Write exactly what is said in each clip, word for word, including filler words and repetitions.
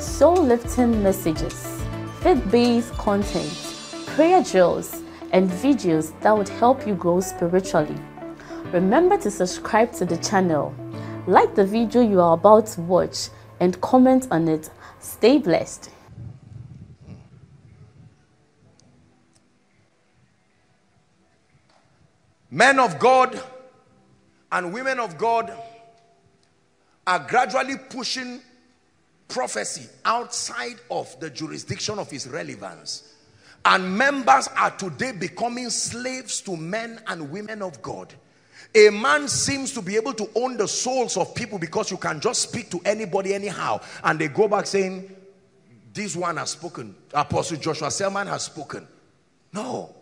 soul-lifting messages, faith-based content, prayer drills, and videos that would help you grow spiritually. Remember to subscribe to the channel, like the video you are about to watch, and comment on it. Stay blessed. Men of God and women of God are gradually pushing prophecy outside of the jurisdiction of its relevance. And members are today becoming slaves to men and women of God. A man seems to be able to own the souls of people because you can just speak to anybody anyhow. And they go back saying, this one has spoken. Apostle Joshua Selman has spoken. No.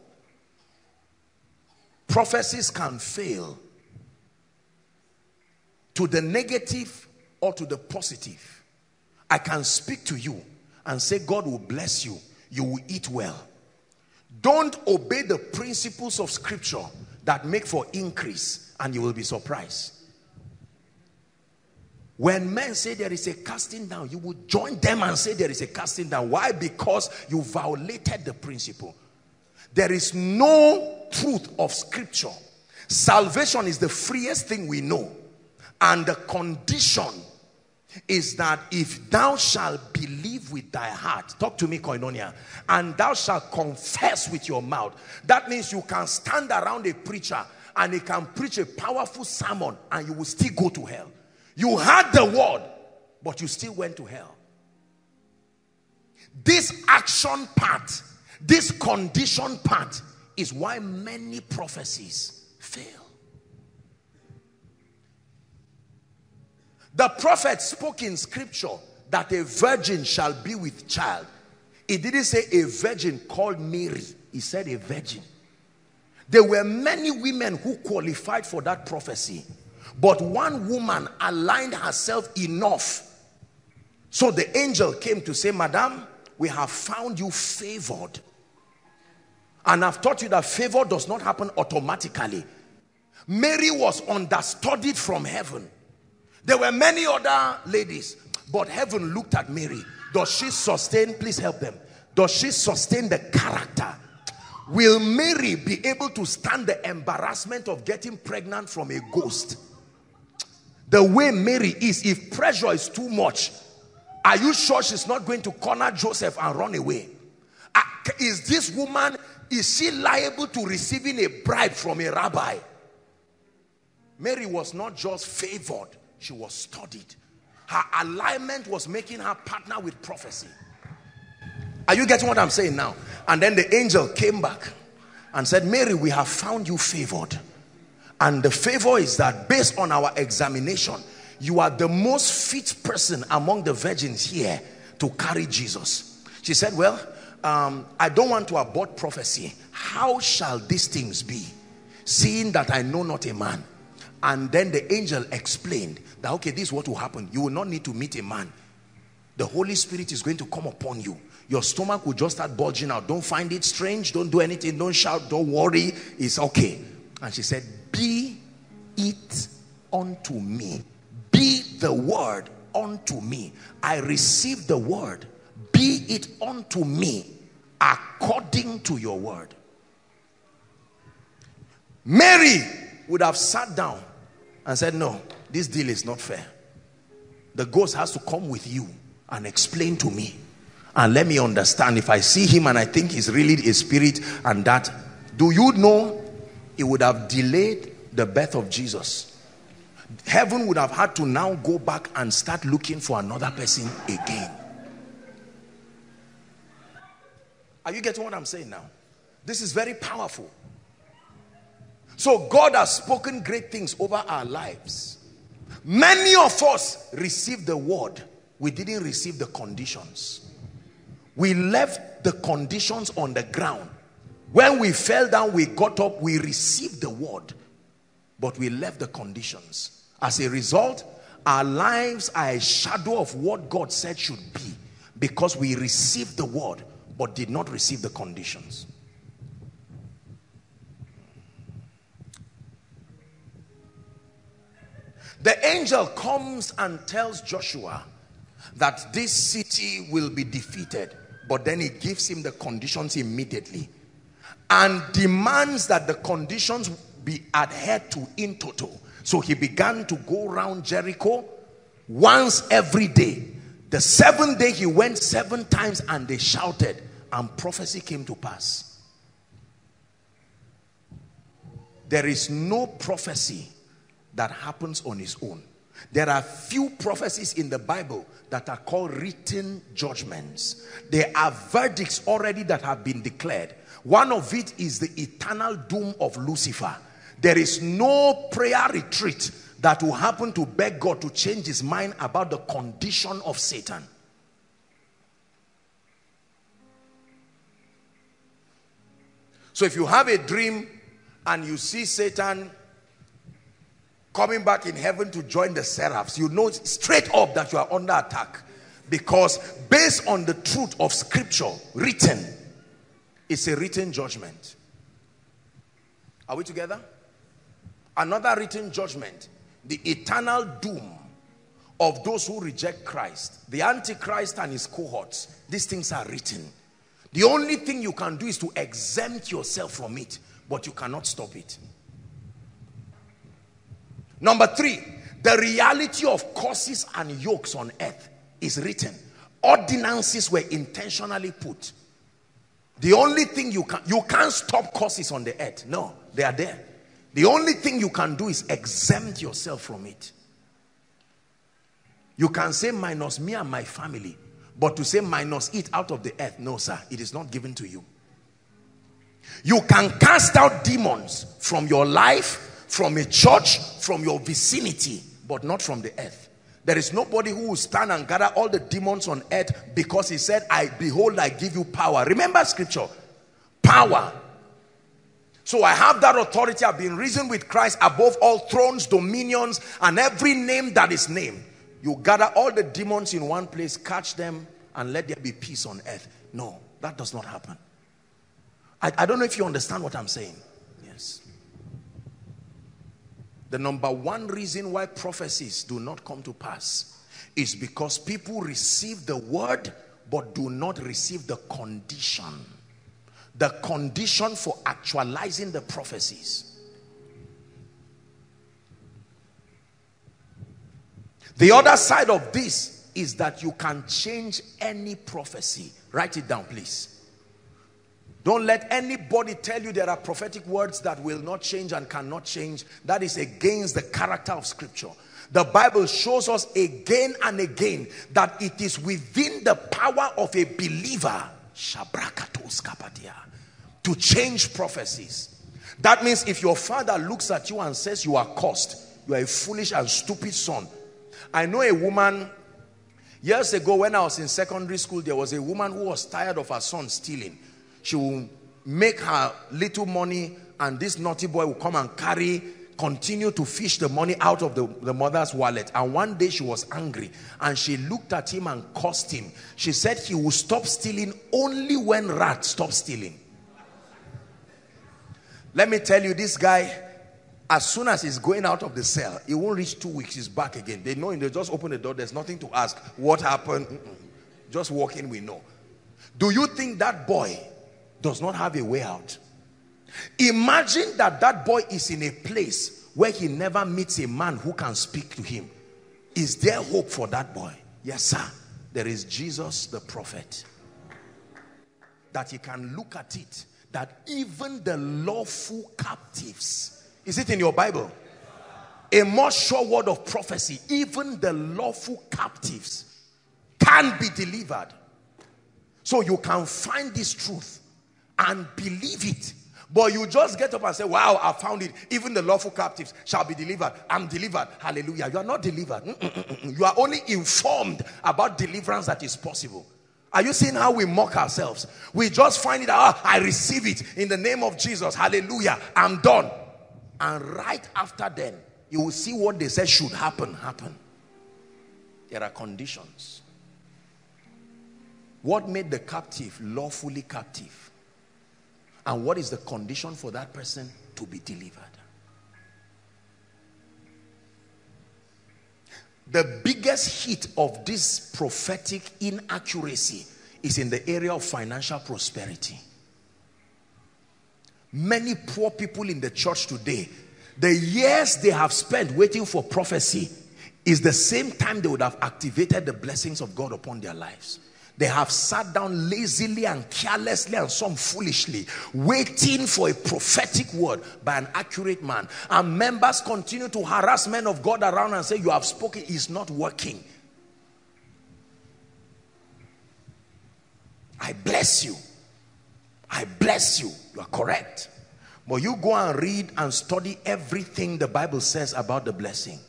Prophecies can fail to the negative or to the positive. I can speak to you and say God will bless you. You will eat well. Don't obey the principles of scripture that make for increase, and you will be surprised. When men say there is a casting down, you will join them and say there is a casting down. Why? Because you violated the principle. There is no truth of scripture. Salvation is the freest thing we know. And the condition is that if thou shalt believe with thy heart, talk to me, Koinonia, and thou shalt confess with your mouth. That means you can stand around a preacher and he can preach a powerful sermon and you will still go to hell. You heard the word, but you still went to hell. This action part, this condition part, is why many prophecies fail. The prophet spoke in scripture that a virgin shall be with child. He didn't say a virgin called Mary. He said a virgin. There were many women who qualified for that prophecy. But one woman aligned herself enough. So the angel came to say, Madam, we have found you favored. And I've taught you that favor does not happen automatically. Mary was understudied from heaven. There were many other ladies, but heaven looked at Mary. Does she sustain? Please help them. Does she sustain the character? Will Mary be able to stand the embarrassment of getting pregnant from a ghost? The way Mary is, if pressure is too much, are you sure she's not going to corner Joseph and run away? Is this woman, is she liable to receiving a bribe from a rabbi? Mary was not just favored. She was studied. Her alignment was making her partner with prophecy. Are you getting what I'm saying now? And then the angel came back and said, Mary, we have found you favored. And the favor is that based on our examination, you are the most fit person among the virgins here to carry Jesus. She said, well, um, I don't want to abort prophecy. How shall these things be, seeing that I know not a man? And then the angel explained that, okay, this is what will happen. You will not need to meet a man. The Holy Spirit is going to come upon you. Your stomach will just start bulging out. Don't find it strange. Don't do anything. Don't shout. Don't worry. It's okay. And she said, be it unto me. Be the word unto me. I receive the word. Be it unto me according to your word. Mary would have sat down and said, no, this deal is not fair. The ghost has to come with you and explain to me and let me understand. If I see him and I think he's really a spirit and that, do you know it would have delayed the birth of Jesus? Heaven would have had to now go back and start looking for another person again. Are you getting what I'm saying now? This is very powerful. So God has spoken great things over our lives. Many of us receive the word we didn't receive the conditions. We left the conditions on the ground. When we fell down, we got up, we received the word, but we left the conditions. As a result, our lives are a shadow of what God said should be, because we received the word but did not receive the conditions. The angel comes and tells Joshua that this city will be defeated, but then he gives him the conditions immediately and demands that the conditions be adhered to in toto. So he began to go around Jericho once every day. The seventh day he went seven times and they shouted, and prophecy came to pass. There is no prophecy that happens on its own. There are few prophecies in the Bible that are called written judgments. There are verdicts already that have been declared. One of it is the eternal doom of Lucifer. There is no prayer retreat that will happen to beg God to change his mind about the condition of Satan. So if you have a dream and you see Satan coming back in heaven to join the seraphs, you know straight up that you are under attack, because based on the truth of scripture written, it's a written judgment. Are we together? Another written judgment, the eternal doom of those who reject Christ, the Antichrist and his cohorts. These things are written. The only thing you can do is to exempt yourself from it, but you cannot stop it. Number three, the reality of curses and yokes on earth is written. Ordinances were intentionally put. The only thing you can, you can't stop curses on the earth. No, they are there. The only thing you can do is exempt yourself from it. You can say minus me and my family, but to say minus it out of the earth, no sir, it is not given to you. You can cast out demons from your life, from a church, from your vicinity, but not from the earth. There is nobody who will stand and gather all the demons on earth, because he said, I behold, I give you power. Remember scripture, power. So I have that authority. I've been risen with Christ above all thrones, dominions, and every name that is named. You gather all the demons in one place, catch them, and let there be peace on earth. No, that does not happen. I, I don't know if you understand what I'm saying. The number one reason why prophecies do not come to pass is because people receive the word but do not receive the condition. The condition for actualizing the prophecies. The other side of this is that you can change any prophecy. Write it down, please. Don't let anybody tell you there are prophetic words that will not change and cannot change. That is against the character of scripture. The Bible shows us again and again that it is within the power of a believer to change prophecies. That means if your father looks at you and says you are cursed, you are a foolish and stupid son. I know a woman, years ago when I was in secondary school, there was a woman who was tired of her son stealing. She will make her little money and this naughty boy will come and carry, continue to fish the money out of the, the mother's wallet. And one day she was angry and she looked at him and cursed him. She said he will stop stealing only when rats stop stealing. Let me tell you, this guy, as soon as he's going out of the cell, he won't reach two weeks, he's back again. They know him, they just open the door, there's nothing to ask. What happened? Mm-mm. Just walk in, we know. Do you think that boy does not have a way out? Imagine that that boy is in a place where he never meets a man who can speak to him. Is there hope for that boy? Yes, sir. There is Jesus the prophet. That he can look at it, that even the lawful captives, is it in your Bible? A more sure word of prophecy, even the lawful captives can be delivered. So you can find this truth and believe it, But you just get up and say, wow, I found it. Even the lawful captives shall be delivered. I'm delivered. Hallelujah. You are not delivered. You are only informed about deliverance that is possible. Are you seeing how we mock ourselves? We just find it out. I receive it in the name of Jesus. Hallelujah. I'm done. And right after then, you will see what they said should happen, happen. There are conditions. What made the captive lawfully captive? And what is the condition for that person to be delivered? The biggest hit of this prophetic inaccuracy is in the area of financial prosperity. Many poor people in the church today, the years they have spent waiting for prophecy is the same time they would have activated the blessings of God upon their lives. They have sat down lazily and carelessly and some foolishly, waiting for a prophetic word by an accurate man. And members continue to harass men of God around and say, you have spoken, it's not working. I bless you. I bless you. You are correct. But you go and read and study everything the Bible says about the blessing,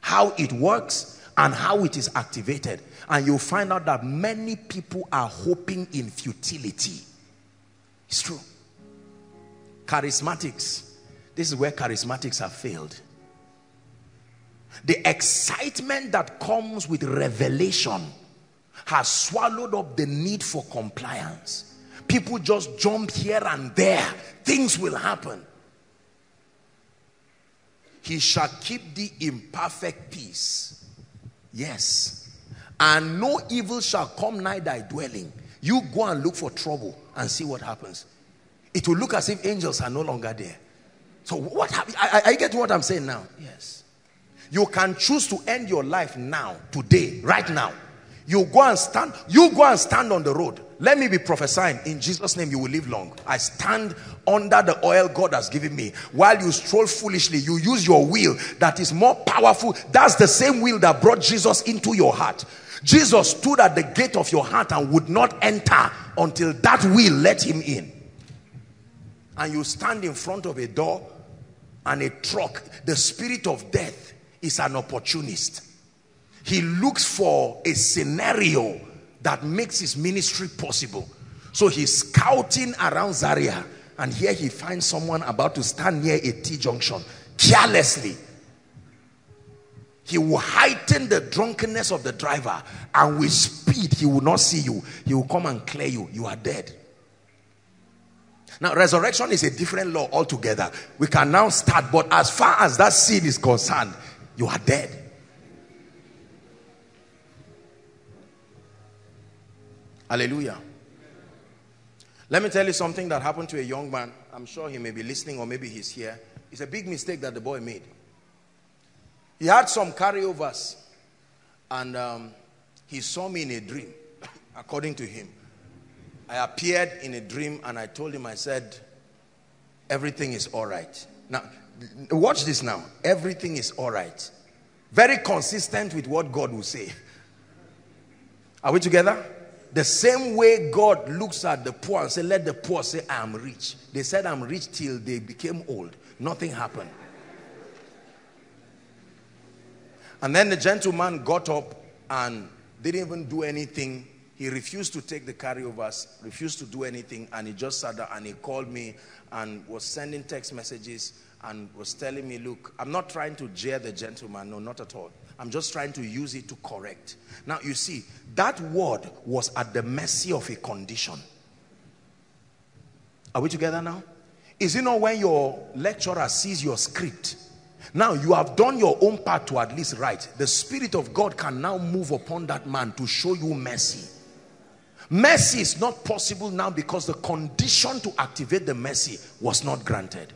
how it works, and how it is activated. And you'll find out that many people are hoping in futility. It's true. Charismatics. This is where charismatics have failed. The excitement that comes with revelation has swallowed up the need for compliance. People just jump here and there. Things will happen. He shall keep thee in perfect peace. Yes. And no evil shall come nigh thy dwelling. You go and look for trouble and see what happens. It will look as if angels are no longer there. So what happened? I, I get what I'm saying now. Yes. You can choose to end your life now, today, right now. You go and stand, you go and stand on the road. Let me be prophesying. In Jesus' name, you will live long. I stand under the oil God has given me. While you stroll foolishly, you use your will that is more powerful. That's the same will that brought Jesus into your heart. Jesus stood at the gate of your heart and would not enter until that will let him in. And you stand in front of a door and a truck. The spirit of death is an opportunist. He looks for a scenario that makes his ministry possible. So he's scouting around Zaria, and here he finds someone about to stand near a T-junction. Carelessly, he will heighten the drunkenness of the driver, and with speed, he will not see you. He will come and clear you. You are dead. Now, resurrection is a different law altogether. We can now start, but as far as that sin is concerned, you are dead. Hallelujah. Let me tell you something that happened to a young man. I'm sure he may be listening, or maybe he's here. It's a big mistake that the boy made. He had some carryovers, and um, he saw me in a dream, according to him. I appeared in a dream, and I told him, I said, everything is all right. Now, watch this now. Everything is all right. Very consistent with what God will say. Are we together? The same way God looks at the poor and says, let the poor say, I am rich. They said, I'm rich till they became old. Nothing happened. And then the gentleman got up and didn't even do anything. He refused to take the carryovers, refused to do anything, and he just sat down and he called me and was sending text messages and was telling me, look, I'm not trying to jeer the gentleman. No, not at all. I'm just trying to use it to correct. Now, you see, that word was at the mercy of a condition. Are we together now? Is it not when your lecturer sees your script? Now, you have done your own part to at least write. The Spirit of God can now move upon that man to show you mercy. Mercy is not possible now because the condition to activate the mercy was not granted.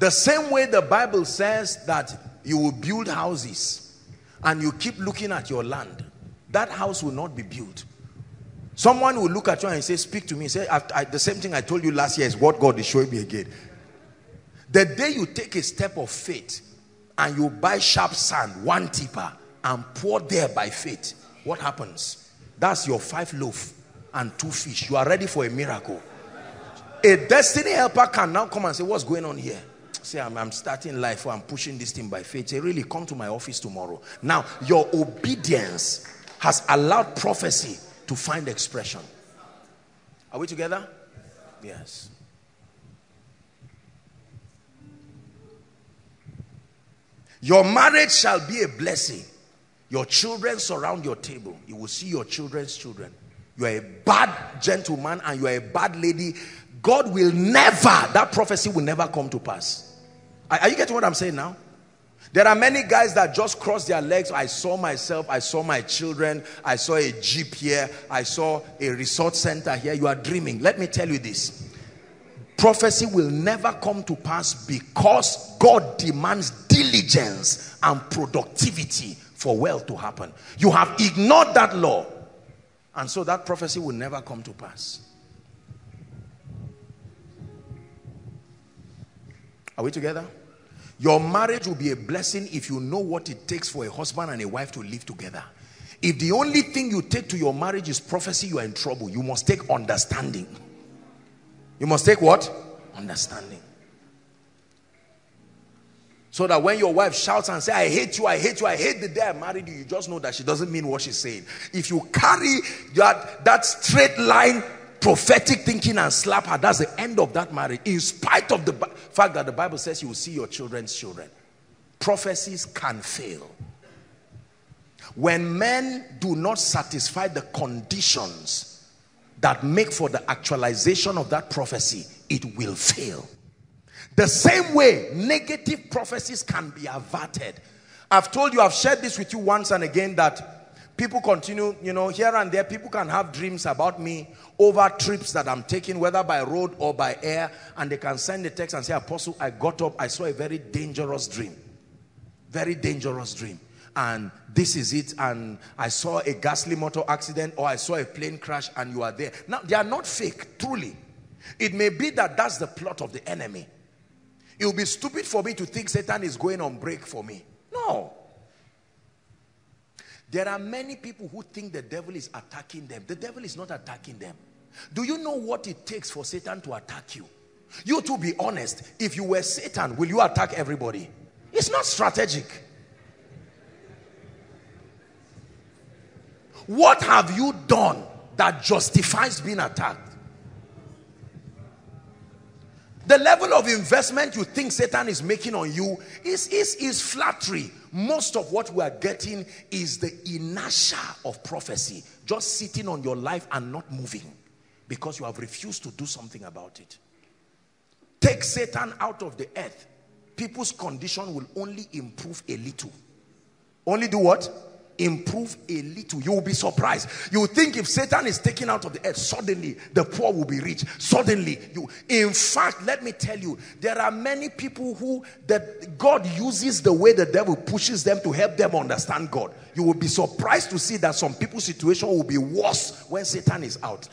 The same way the Bible says that you will build houses and you keep looking at your land, that house will not be built. Someone will look at you and say, speak to me. Say, I, I, the same thing I told you last year is what God is showing me again. The day you take a step of faith and you buy sharp sand, one tipper, and pour there by faith, what happens? That's your five loaf and two fish. You are ready for a miracle. a destiny helper can now come and say, what's going on here? Say, I'm, I'm starting life, or I'm pushing this thing by faith. Say, really, come to my office tomorrow. Now, your obedience has allowed prophecy to find expression. Are we together? Yes. Your marriage shall be a blessing. Your children surround your table. You will see your children's children. You are a bad gentleman and you are a bad lady. God will never, that prophecy will never come to pass. Are, are you getting what I'm saying now? There are many guys that just cross their legs. I saw myself, I saw my children, I saw a jeep here, I saw a resort center here. You are dreaming. Let me tell you this. Prophecy will never come to pass because God demands diligence and productivity for wealth to happen. You have ignored that law. And so that prophecy will never come to pass. Are we together? Your marriage will be a blessing if you know what it takes for a husband and a wife to live together. If the only thing you take to your marriage is prophecy, you are in trouble. You must take understanding. You must take what? Understanding. So that when your wife shouts and says, I hate you, I hate you, I hate the day I married you, you just know that she doesn't mean what she's saying. If you carry that, that straight line, prophetic thinking and slap her, that's the end of that marriage. In spite of the fact that the Bible says you will see your children's children. Prophecies can fail. When men do not satisfy the conditions that make for the actualization of that prophecy, it will fail. The same way, negative prophecies can be averted. I've told you, I've shared this with you once and again, that people continue, you know, here and there, people can have dreams about me over trips that I'm taking, whether by road or by air, and they can send a text and say, Apostle, I got up, I saw a very dangerous dream. Very dangerous dream. And this is it, and I saw a ghastly motor accident, or I saw a plane crash, and you are there. Now, they are not fake, truly. It may be that that's the plot of the enemy. It would be stupid for me to think Satan is going on break for me. No. There are many people who think the devil is attacking them. The devil is not attacking them. Do you know what it takes for Satan to attack you? You, to be honest, if you were Satan, will you attack everybody? It's not strategic. What have you done that justifies being attacked? The level of investment you think Satan is making on you is, is, is flattery. Most of what we are getting is the inertia of prophecy. Just sitting on your life and not moving because you have refused to do something about it. Take Satan out of the earth. People's condition will only improve a little. Only do what? Improve a little. You will be surprised. You will think if Satan is taken out of the earth, suddenly the poor will be rich. Suddenly you. In fact, let me tell you, there are many people who that God uses the way the devil pushes them to help them understand God. You will be surprised to see that some people's situation will be worse when Satan is out.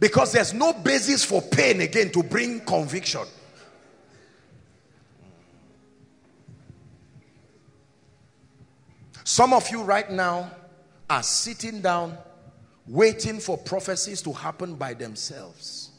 Because there's no basis for pain again to bring conviction. Some of you right now are sitting down waiting for prophecies to happen by themselves.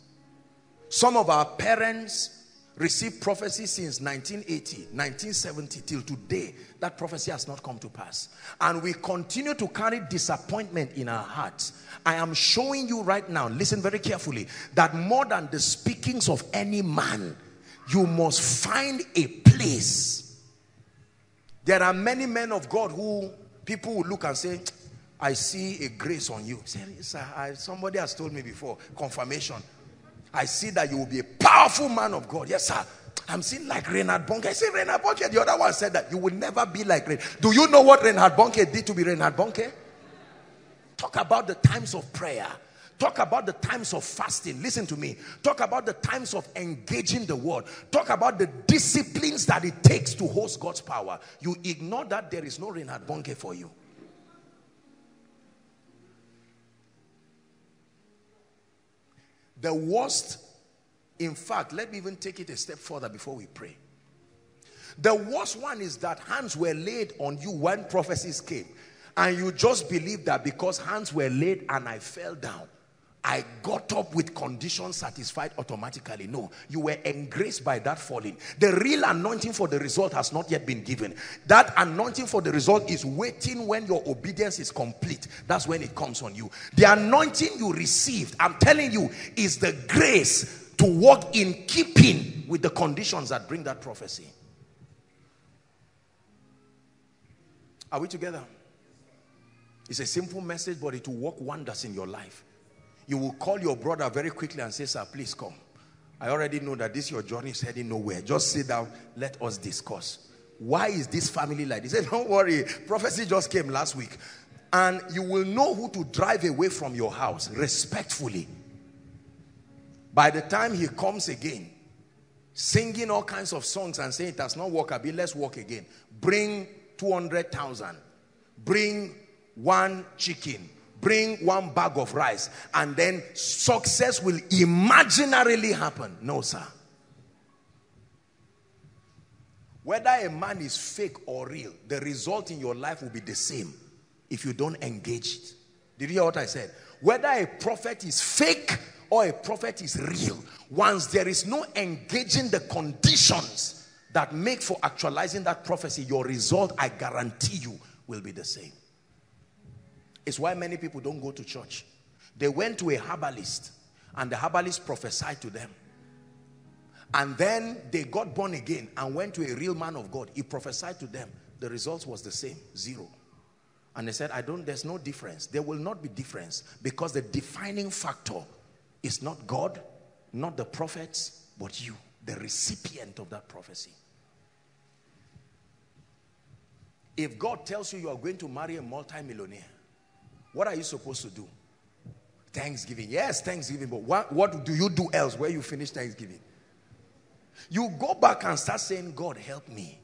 Some of our parents received prophecy since nineteen eighty, nineteen seventy till today. That prophecy has not come to pass. And we continue to carry disappointment in our hearts. I am showing you right now, listen very carefully, that more than the speakings of any man, you must find a place. There are many men of God who people will look and say, I see a grace on you. Say, sir, I, somebody has told me before, confirmation. I see that you will be a powerful man of God. Yes, sir. I'm seeing like Reinhard Bonnke. I see Reinhard Bonnke. The other one said that you will never be like Reinhard. Do you know what Reinhard Bonnke did to be Reinhard Bonnke? Talk about the times of prayer. Talk about the times of fasting. Listen to me. Talk about the times of engaging the word. Talk about the disciplines that it takes to host God's power. You ignore that, there is no Reinhard Bonnke for you. The worst, in fact, let me even take it a step further before we pray. The worst one is that hands were laid on you when prophecies came. And you just believe that because hands were laid and I fell down, I got up with conditions satisfied automatically. No, you were engraced by that falling. The real anointing for the result has not yet been given. That anointing for the result is waiting when your obedience is complete. That's when it comes on you. The anointing you received, I'm telling you, is the grace to walk in keeping with the conditions that bring that prophecy. Are we together? It's a simple message, but it will work wonders in your life. You will call your brother very quickly and say, sir, please come. I already know that this your journey is heading nowhere. Just sit down. Let us discuss. Why is this family like this? He said, don't worry. Prophecy just came last week. And you will know who to drive away from your house respectfully. By the time he comes again, singing all kinds of songs and saying, it does not work, Abi, let's walk again. Bring two hundred thousand. Bring one chicken. Bring one bag of rice, and then success will imaginarily happen. No, sir. Whether a man is fake or real, the result in your life will be the same if you don't engage it. Did you hear what I said? Whether a prophet is fake or a prophet is real, once there is no engaging the conditions that make for actualizing that prophecy, your result, I guarantee you, will be the same. It's why many people don't go to church. They went to a herbalist, and the herbalist prophesied to them. And then they got born again and went to a real man of God. He prophesied to them. The results was the same, zero. And they said, I don't, there's no difference. There will not be difference, because the defining factor is not God, not the prophets, but you, the recipient of that prophecy. If God tells you you are going to marry a multimillionaire, what are you supposed to do? Thanksgiving. Yes, Thanksgiving. But what, what do you do else where you finish Thanksgiving? You go back and start saying, God, help me.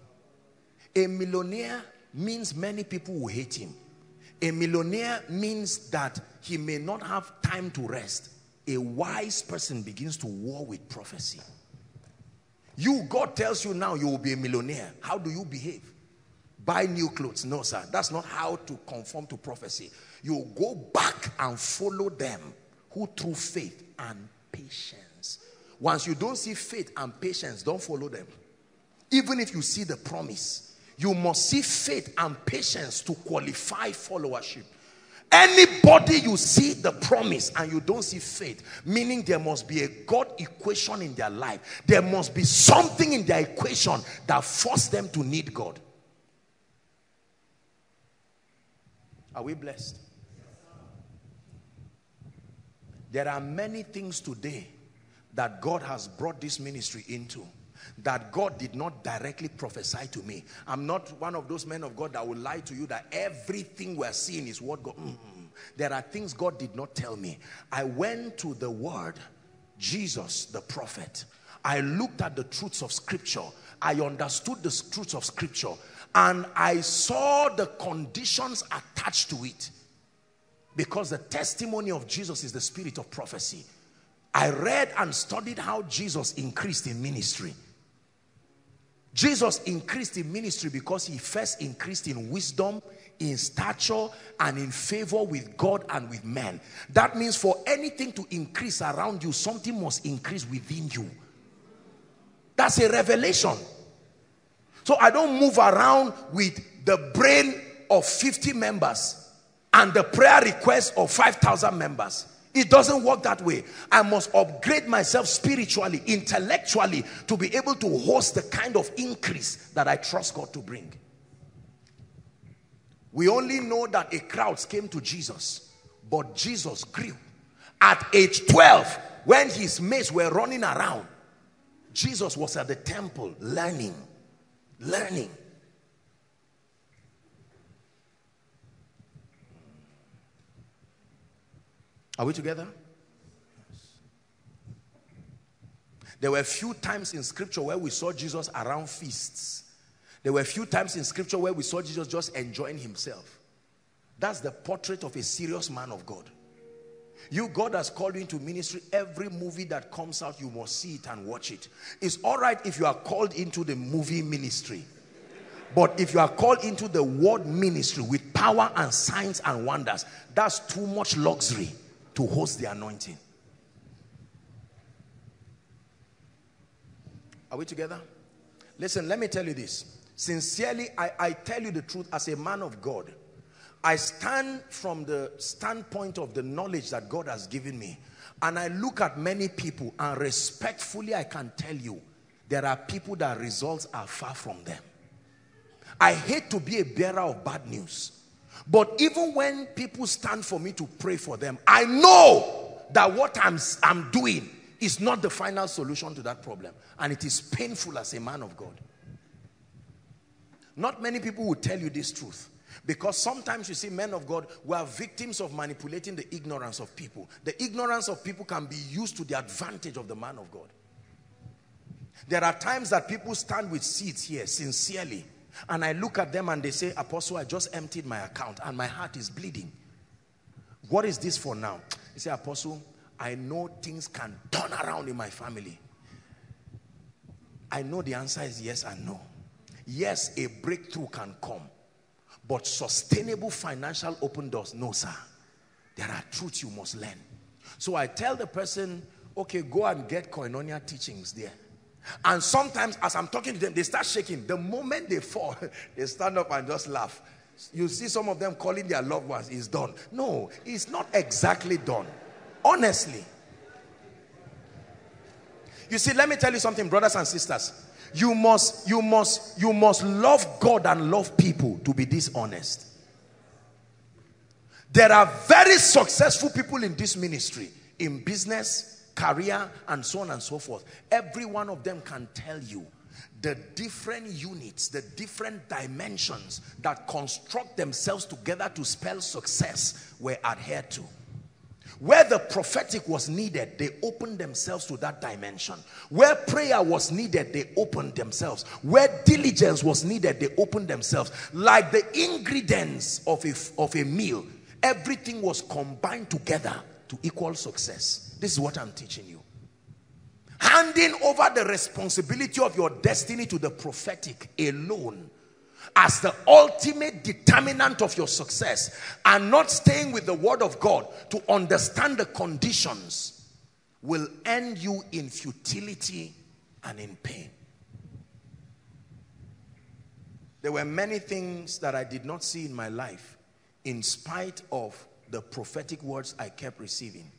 A millionaire means many people will hate him. A millionaire means that he may not have time to rest. A wise person begins to war with prophecy. You, God tells you now you will be a millionaire. How do you behave? Buy new clothes. No, sir. That's not how to conform to prophecy. You go back and follow them who through faith and patience. Once you don't see faith and patience, don't follow them. Even if you see the promise, you must see faith and patience to qualify followership. Anybody you see the promise and you don't see faith, meaning there must be a God equation in their life. There must be something in their equation that forced them to need God. Are we blessed? There are many things today that God has brought this ministry into that God did not directly prophesy to me. I'm not one of those men of God that will lie to you that everything we're seeing is what God... Mm-hmm. There are things God did not tell me. I went to the Word, Jesus the prophet. I looked at the truths of Scripture. I understood the truths of Scripture. And I saw the conditions attached to it. Because the testimony of Jesus is the spirit of prophecy. I read and studied how Jesus increased in ministry. Jesus increased in ministry because he first increased in wisdom, in stature, and in favor with God and with men. That means for anything to increase around you, something must increase within you. That's a revelation. So I don't move around with the brain of fifty members and the prayer request of five thousand members. It doesn't work that way. I must upgrade myself spiritually, intellectually, to be able to host the kind of increase that I trust God to bring. We only know that a crowd came to Jesus, but Jesus grew. At age twelve, when his mates were running around, Jesus was at the temple learning. Learning. Are we together? Yes. There were a few times in Scripture where we saw Jesus around feasts. There were a few times in Scripture where we saw Jesus just enjoying himself. That's the portrait of a serious man of God. You, God has called you into ministry. Every movie that comes out, you must see it and watch it. It's all right if you are called into the movie ministry. But if you are called into the word ministry with power and signs and wonders, that's too much luxury to host the anointing. Are we together? Listen, let me tell you this. Sincerely, I, I tell you the truth as a man of God. I stand from the standpoint of the knowledge that God has given me. And I look at many people, and respectfully I can tell you, there are people that results are far from them. I hate to be a bearer of bad news. But even when people stand for me to pray for them, I know that what I'm, I'm doing is not the final solution to that problem. And it is painful as a man of God. Not many people will tell you this truth. Because sometimes you see men of God who are victims of manipulating the ignorance of people. The ignorance of people can be used to the advantage of the man of God. There are times that people stand with seeds here sincerely. And I look at them and they say, Apostle, I just emptied my account and my heart is bleeding. What is this for now? They say, Apostle, I know things can turn around in my family. I know the answer is yes and no. Yes, a breakthrough can come. But sustainable financial open doors, no, sir. There are truths you must learn. So I tell the person, okay, go and get Koinonia teachings there. And sometimes as I'm talking to them, they start shaking. The moment they fall, they stand up and just laugh. You see some of them calling their loved ones, it's done. No, it's not exactly done. Honestly. You see, let me tell you something, brothers and sisters. You must, you must, you must love God and love people to be dishonest. There are very successful people in this ministry, in business, career, and so on and so forth. Every one of them can tell you the different units, the different dimensions that construct themselves together to spell success were adhered to. Where the prophetic was needed, they opened themselves to that dimension. Where prayer was needed, they opened themselves. Where diligence was needed, they opened themselves. Like the ingredients of a, of a meal, everything was combined together to equal success. This is what I'm teaching you. Handing over the responsibility of your destiny to the prophetic alone as the ultimate determinant of your success, and not staying with the word of God to understand the conditions, will end you in futility and in pain. There were many things that I did not see in my life in spite of the prophetic words I kept receiving.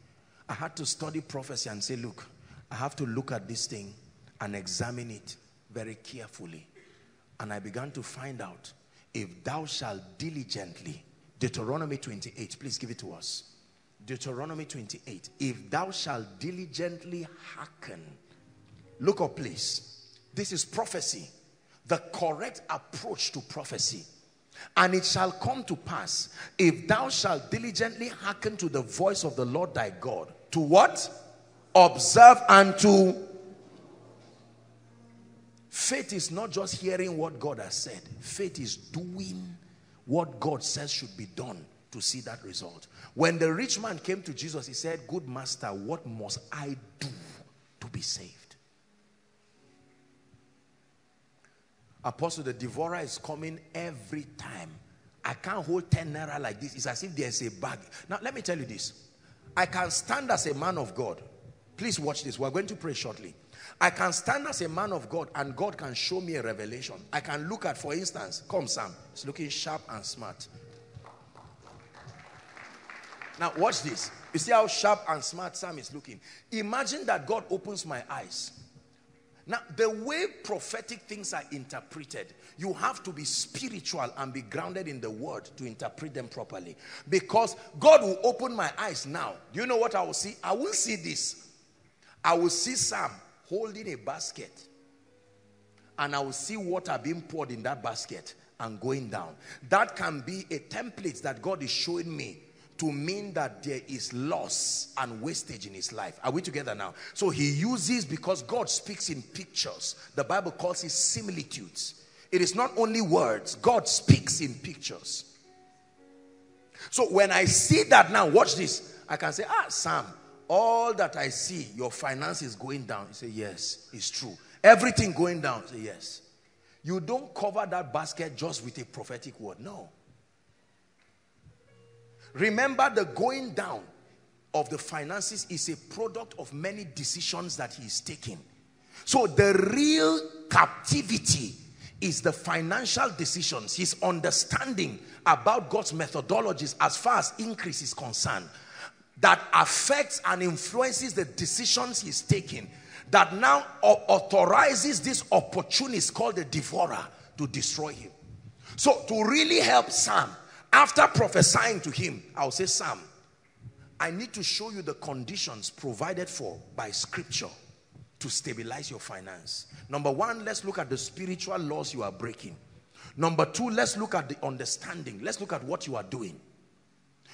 I had to study prophecy and say, look, I have to look at this thing and examine it very carefully. And I began to find out, if thou shalt diligently, Deuteronomy twenty-eight, please give it to us. Deuteronomy twenty-eight, if thou shalt diligently hearken. Look up, please. This is prophecy, the correct approach to prophecy. And it shall come to pass, if thou shalt diligently hearken to the voice of the Lord thy God, to what? Observe and to. Faith is not just hearing what God has said. Faith is doing what God says should be done to see that result. When the rich man came to Jesus, he said, good master, what must I do to be saved? Apostle, the devourer is coming every time. I can't hold ten naira like this. It's as if there's a bag. Now, let me tell you this. I can stand as a man of God. Please watch this. We're going to pray shortly. I can stand as a man of God and God can show me a revelation. I can look at, for instance, come Sam, it's looking sharp and smart. Now watch this. You see how sharp and smart Sam is looking. Imagine that God opens my eyes. Now the way prophetic things are interpreted, you have to be spiritual and be grounded in the word to interpret them properly. Because God will open my eyes now. Do you know what I will see? I will see this. I will see Sam holding a basket, and I will see water being poured in that basket and going down. That can be a template that God is showing me to mean that there is loss and wastage in his life. Are we together now? So he uses, because God speaks in pictures. The Bible calls it similitudes. It is not only words. God speaks in pictures. So when I see that now, watch this. I can say, ah, Sam, all that I see, your finance is going down. You say, yes, it's true. Everything going down. You say, yes. You don't cover that basket just with a prophetic word. No. Remember, the going down of the finances is a product of many decisions that he is taking. So the real captivity is the financial decisions, his understanding about God's methodologies as far as increase is concerned, that affects and influences the decisions he's taking, that now authorizes this opportunist called the devourer to destroy him. So to really help Sam, after prophesying to him, I'll say, Sam, I need to show you the conditions provided for by scripture to stabilize your finance. Number one, let's look at the spiritual laws you are breaking. Number two, let's look at the understanding. Let's look at what you are doing.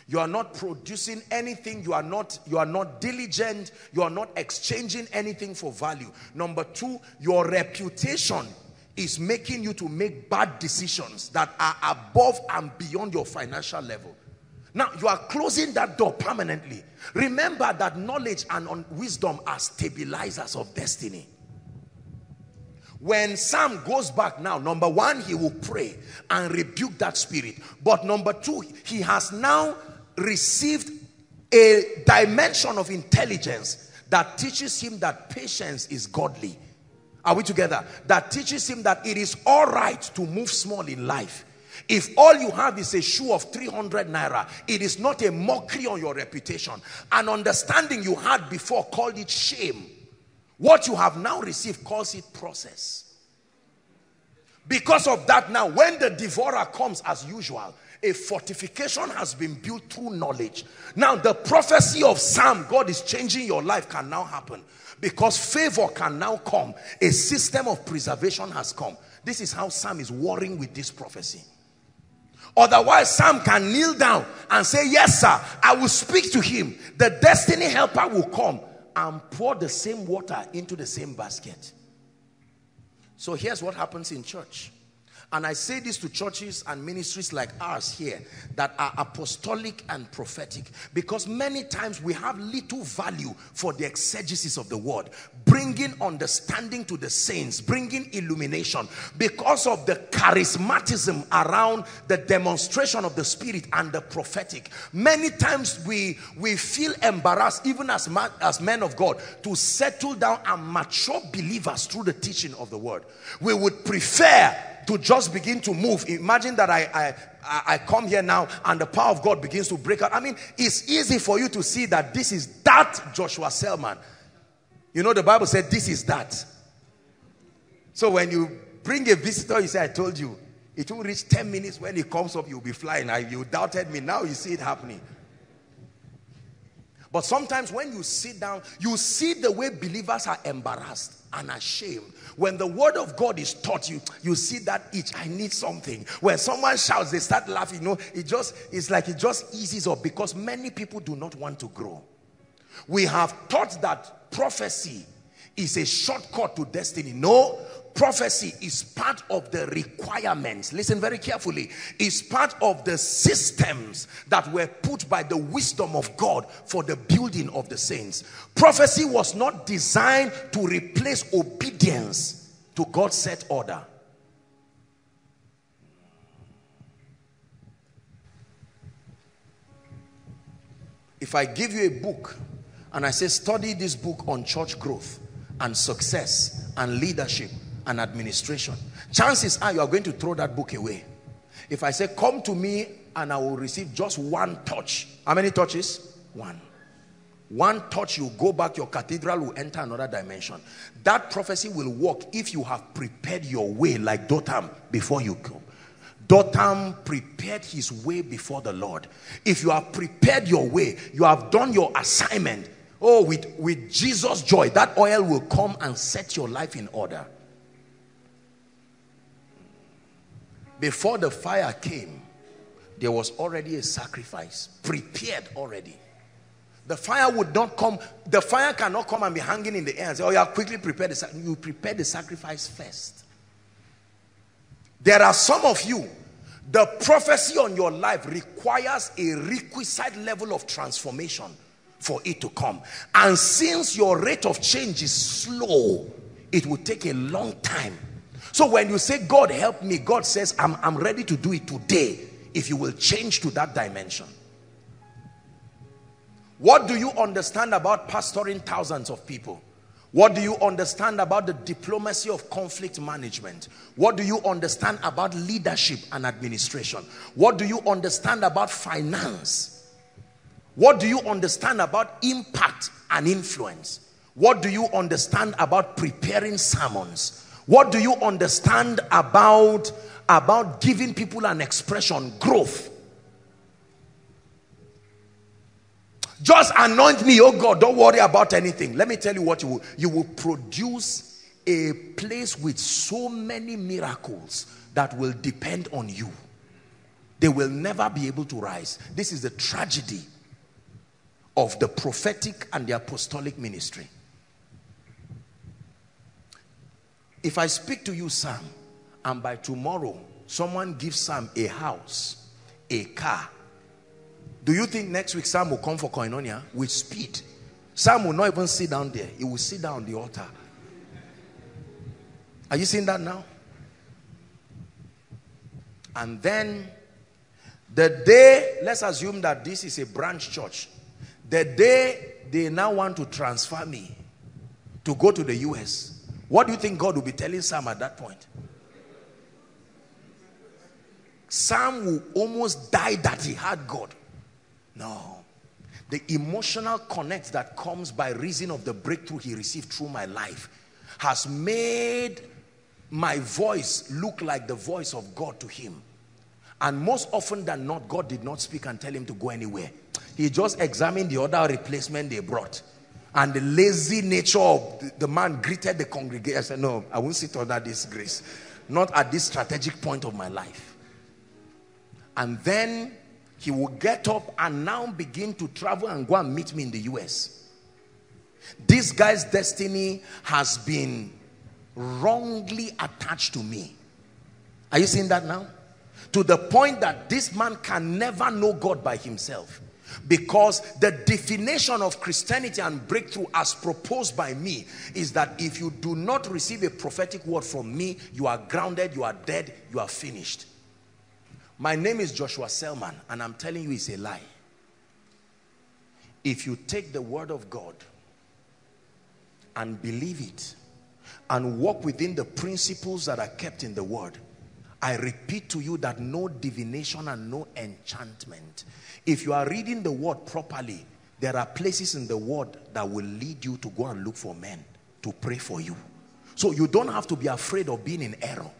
You are not producing anything. You are not, you are not diligent. You are not exchanging anything for value. Number two, your reputation is making you to make bad decisions that are above and beyond your financial level. Now, you are closing that door permanently. Remember that knowledge and wisdom are stabilizers of destiny. When Sam goes back now, number one, he will pray and rebuke that spirit. But number two, he has now received a dimension of intelligence that teaches him that patience is godly. Are we together? That teaches him that it is all right to move small in life. If all you have is a shoe of three hundred naira, it is not a mockery on your reputation. An understanding you had before called it shame. What you have now received calls it process. Because of that now, when the devourer comes as usual, a fortification has been built through knowledge. Now the prophecy of Sam, God is changing your life, can now happen. Because favor can now come. A system of preservation has come. This is how Sam is warring with this prophecy. Otherwise, Sam can kneel down and say, yes, sir, I will speak to him. The destiny helper will come and pour the same water into the same basket. So here's what happens in church. And I say this to churches and ministries like ours here that are apostolic and prophetic. Because many times we have little value for the exegesis of the word. Bringing understanding to the saints. Bringing illumination. Because of the charismatism around the demonstration of the spirit and the prophetic. Many times we, we feel embarrassed, even as, man, as men of God, to settle down and mature believers through the teaching of the word. We would prefer to just begin to move. Imagine that I, I, I come here now and the power of God begins to break out. I mean, it's easy for you to see that this is that Joshua Selman. You know, the Bible said this is that. So when you bring a visitor, you say, I told you, it will reach ten minutes. When it comes up, you'll be flying. I, you doubted me. Now you see it happening. But sometimes when you sit down, you see the way believers are embarrassed and ashamed. When the word of God is taught, you you see that itch, I need something. When someone shouts, they start laughing. You know, it just, it's like it just eases up because many people do not want to grow. We have taught that prophecy is a shortcut to destiny. No, prophecy is part of the requirements. Listen very carefully. It's part of the systems that were put by the wisdom of God for the building of the saints. Prophecy was not designed to replace obedience to God's set order. If I give you a book and I say, study this book on church growth and success and leadership and administration, chances are you are going to throw that book away. If I say, come to me and I will receive just one touch. How many touches? One. One touch, you go back, your cathedral will enter another dimension. That prophecy will work if you have prepared your way like Dotham before you go. Dotham prepared his way before the Lord. If you have prepared your way, you have done your assignment. Oh, with, with Jesus' joy, that oil will come and set your life in order. Before the fire came, there was already a sacrifice prepared already. The fire would not come. The fire cannot come and be hanging in the air and say, oh, you have quickly prepared the sacrifice. You prepare the sacrifice first. There are some of you, the prophecy on your life requires a requisite level of transformation for it to come. And since your rate of change is slow, it will take a long time. So when you say, God help me, God says, I'm, I'm ready to do it today if you will change to that dimension. What do you understand about pastoring thousands of people? What do you understand about the diplomacy of conflict management? What do you understand about leadership and administration? What do you understand about finance? What do you understand about impact and influence? What do you understand about preparing sermons? What do you understand about, about giving people an expression, growth? Just anoint me, oh God, don't worry about anything. Let me tell you what you will. You will produce a place with so many miracles that will depend on you. They will never be able to rise. This is the tragedy of the prophetic and the apostolic ministry. If I speak to you, Sam, and by tomorrow, someone gives Sam a house, a car, do you think next week Sam will come for Koinonia with speed? Sam will not even sit down there. He will sit down on the altar. Are you seeing that now? And then, the day, let's assume that this is a branch church. The day they now want to transfer me to go to the U S, what do you think God will be telling Sam at that point? Sam will almost die that he had God. No. The emotional connect that comes by reason of the breakthrough he received through my life has made my voice look like the voice of God to him. And most often than not, God did not speak and tell him to go anywhere. He just examined the other replacement they brought. And the lazy nature of the, the man greeted the congregation. I said, no, I won't sit under this grace. Not at this strategic point of my life. And then he will get up and now begin to travel and go and meet me in the U S. This guy's destiny has been wrongly attached to me. Are you seeing that now? To the point that this man can never know God by himself. Because the definition of Christianity and breakthrough as proposed by me is that if you do not receive a prophetic word from me, you are grounded, you are dead, you are finished. My name is Joshua Selman, and I'm telling you it's a lie. If you take the word of God and believe it and walk within the principles that are kept in the word, I repeat to you that no divination and no enchantment. If you are reading the word properly, there are places in the word that will lead you to go and look for men to pray for you. So you don't have to be afraid of being in error.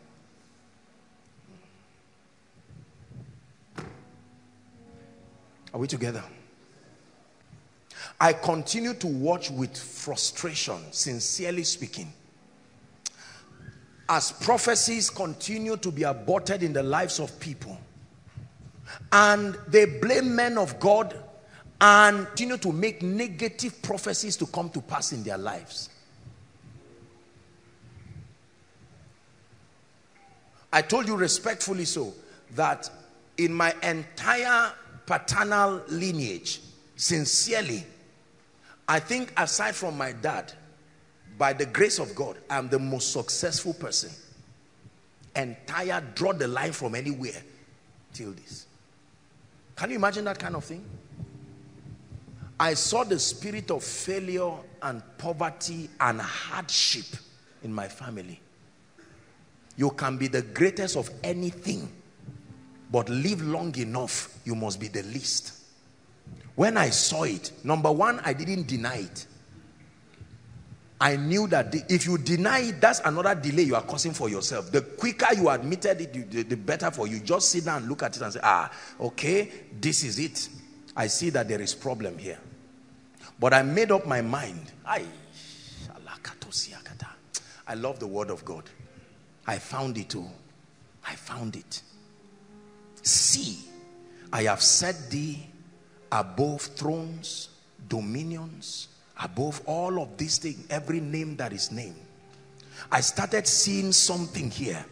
Are we together? I continue to watch with frustration, sincerely speaking, as prophecies continue to be aborted in the lives of people, and they blame men of God and continue to make negative prophecies to come to pass in their lives. I told you respectfully so that in my entire paternal lineage, sincerely, I think aside from my dad, by the grace of God, I'm the most successful person. Entire, draw the line from anywhere till this. Can you imagine that kind of thing? I saw the spirit of failure and poverty and hardship in my family. You can be the greatest of anything, but live long enough, you must be the least. When I saw it, number one, I didn't deny it. I knew that the, if you deny it, that's another delay you are causing for yourself. The quicker you admitted it, you, the, the better for you. Just sit down and look at it and say, ah, okay, this is it. I see that there is problem here. But I made up my mind. I, I love the word of God. I found it too. I found it. See, I have set thee above thrones, dominions, above all of these things, every name that is named. I started seeing something here.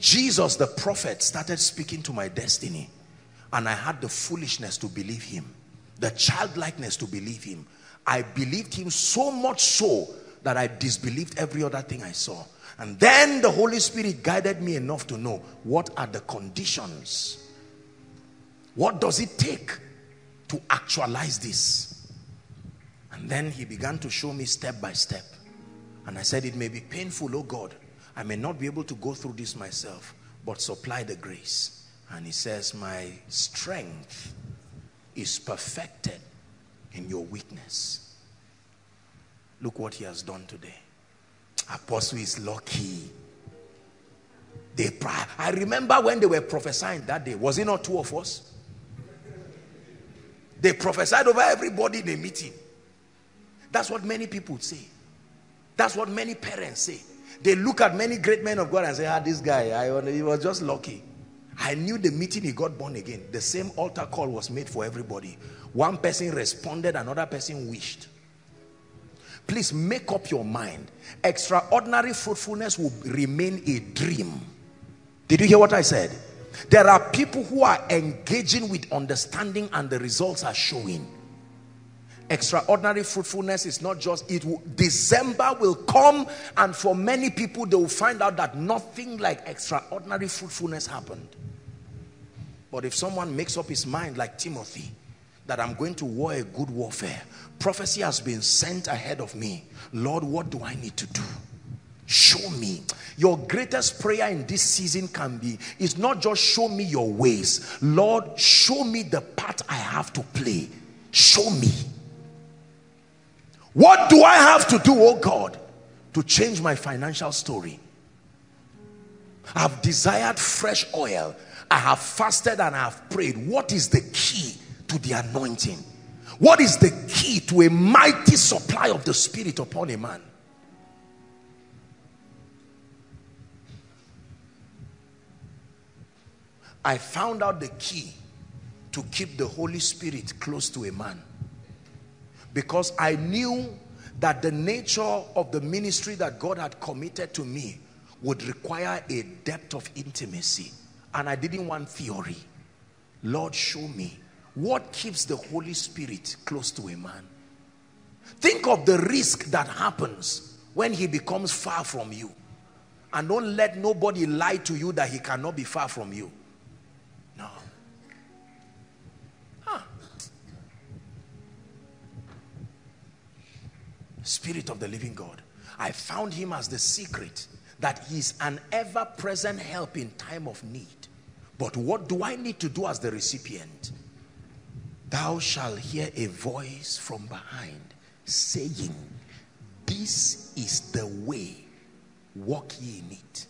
Jesus the prophet started speaking to my destiny, and I had the foolishness to believe him, the childlikeness to believe him. I believed him so much so that I disbelieved every other thing I saw. And then the Holy Spirit guided me enough to know what are the conditions. What does it take to actualize this. And then he began to show me step by step. And I said, it may be painful, oh God. I may not be able to go through this myself, but supply the grace. And he says, my strength is perfected in your weakness. Look what he has done today. Apostle is lucky. They, I remember when they were prophesying that day, was it not two of us? They prophesied over everybody in a meeting. That's what many people say. That's what many parents say. They look at many great men of God and say, ah, this guy, I, he was just lucky. I knew the meeting he got born again. The same altar call was made for everybody. One person responded, another person wished. Please make up your mind. Extraordinary fruitfulness will remain a dream. Did you hear what I said? There are people who are engaging with understanding and the results are showing. Extraordinary fruitfulness is not just, it will, December will come and for many people they will find out that nothing like extraordinary fruitfulness happened. But if someone makes up his mind like Timothy, that I'm going to war a good warfare, prophecy has been sent ahead of me, Lord, what do I need to do? Show me. Your greatest prayer in this season can be, it's not just show me your ways, Lord, show me the part I have to play. Show me. What do I have to do, oh God, to change my financial story? I've desired fresh oil. I have fasted and I have prayed. What is the key to the anointing? What is the key to a mighty supply of the Spirit upon a man? I found out the key to keep the Holy Spirit close to a man. Because I knew that the nature of the ministry that God had committed to me would require a depth of intimacy. And I didn't want theory. Lord, show me what keeps the Holy Spirit close to a man. Think of the risk that happens when he becomes far from you. And don't let nobody lie to you that he cannot be far from you. No. Spirit of the living God, I found him as the secret, that he's an ever-present help in time of need. But what do I need to do as the recipient? Thou shalt hear a voice from behind saying, this is the way, walk ye in it.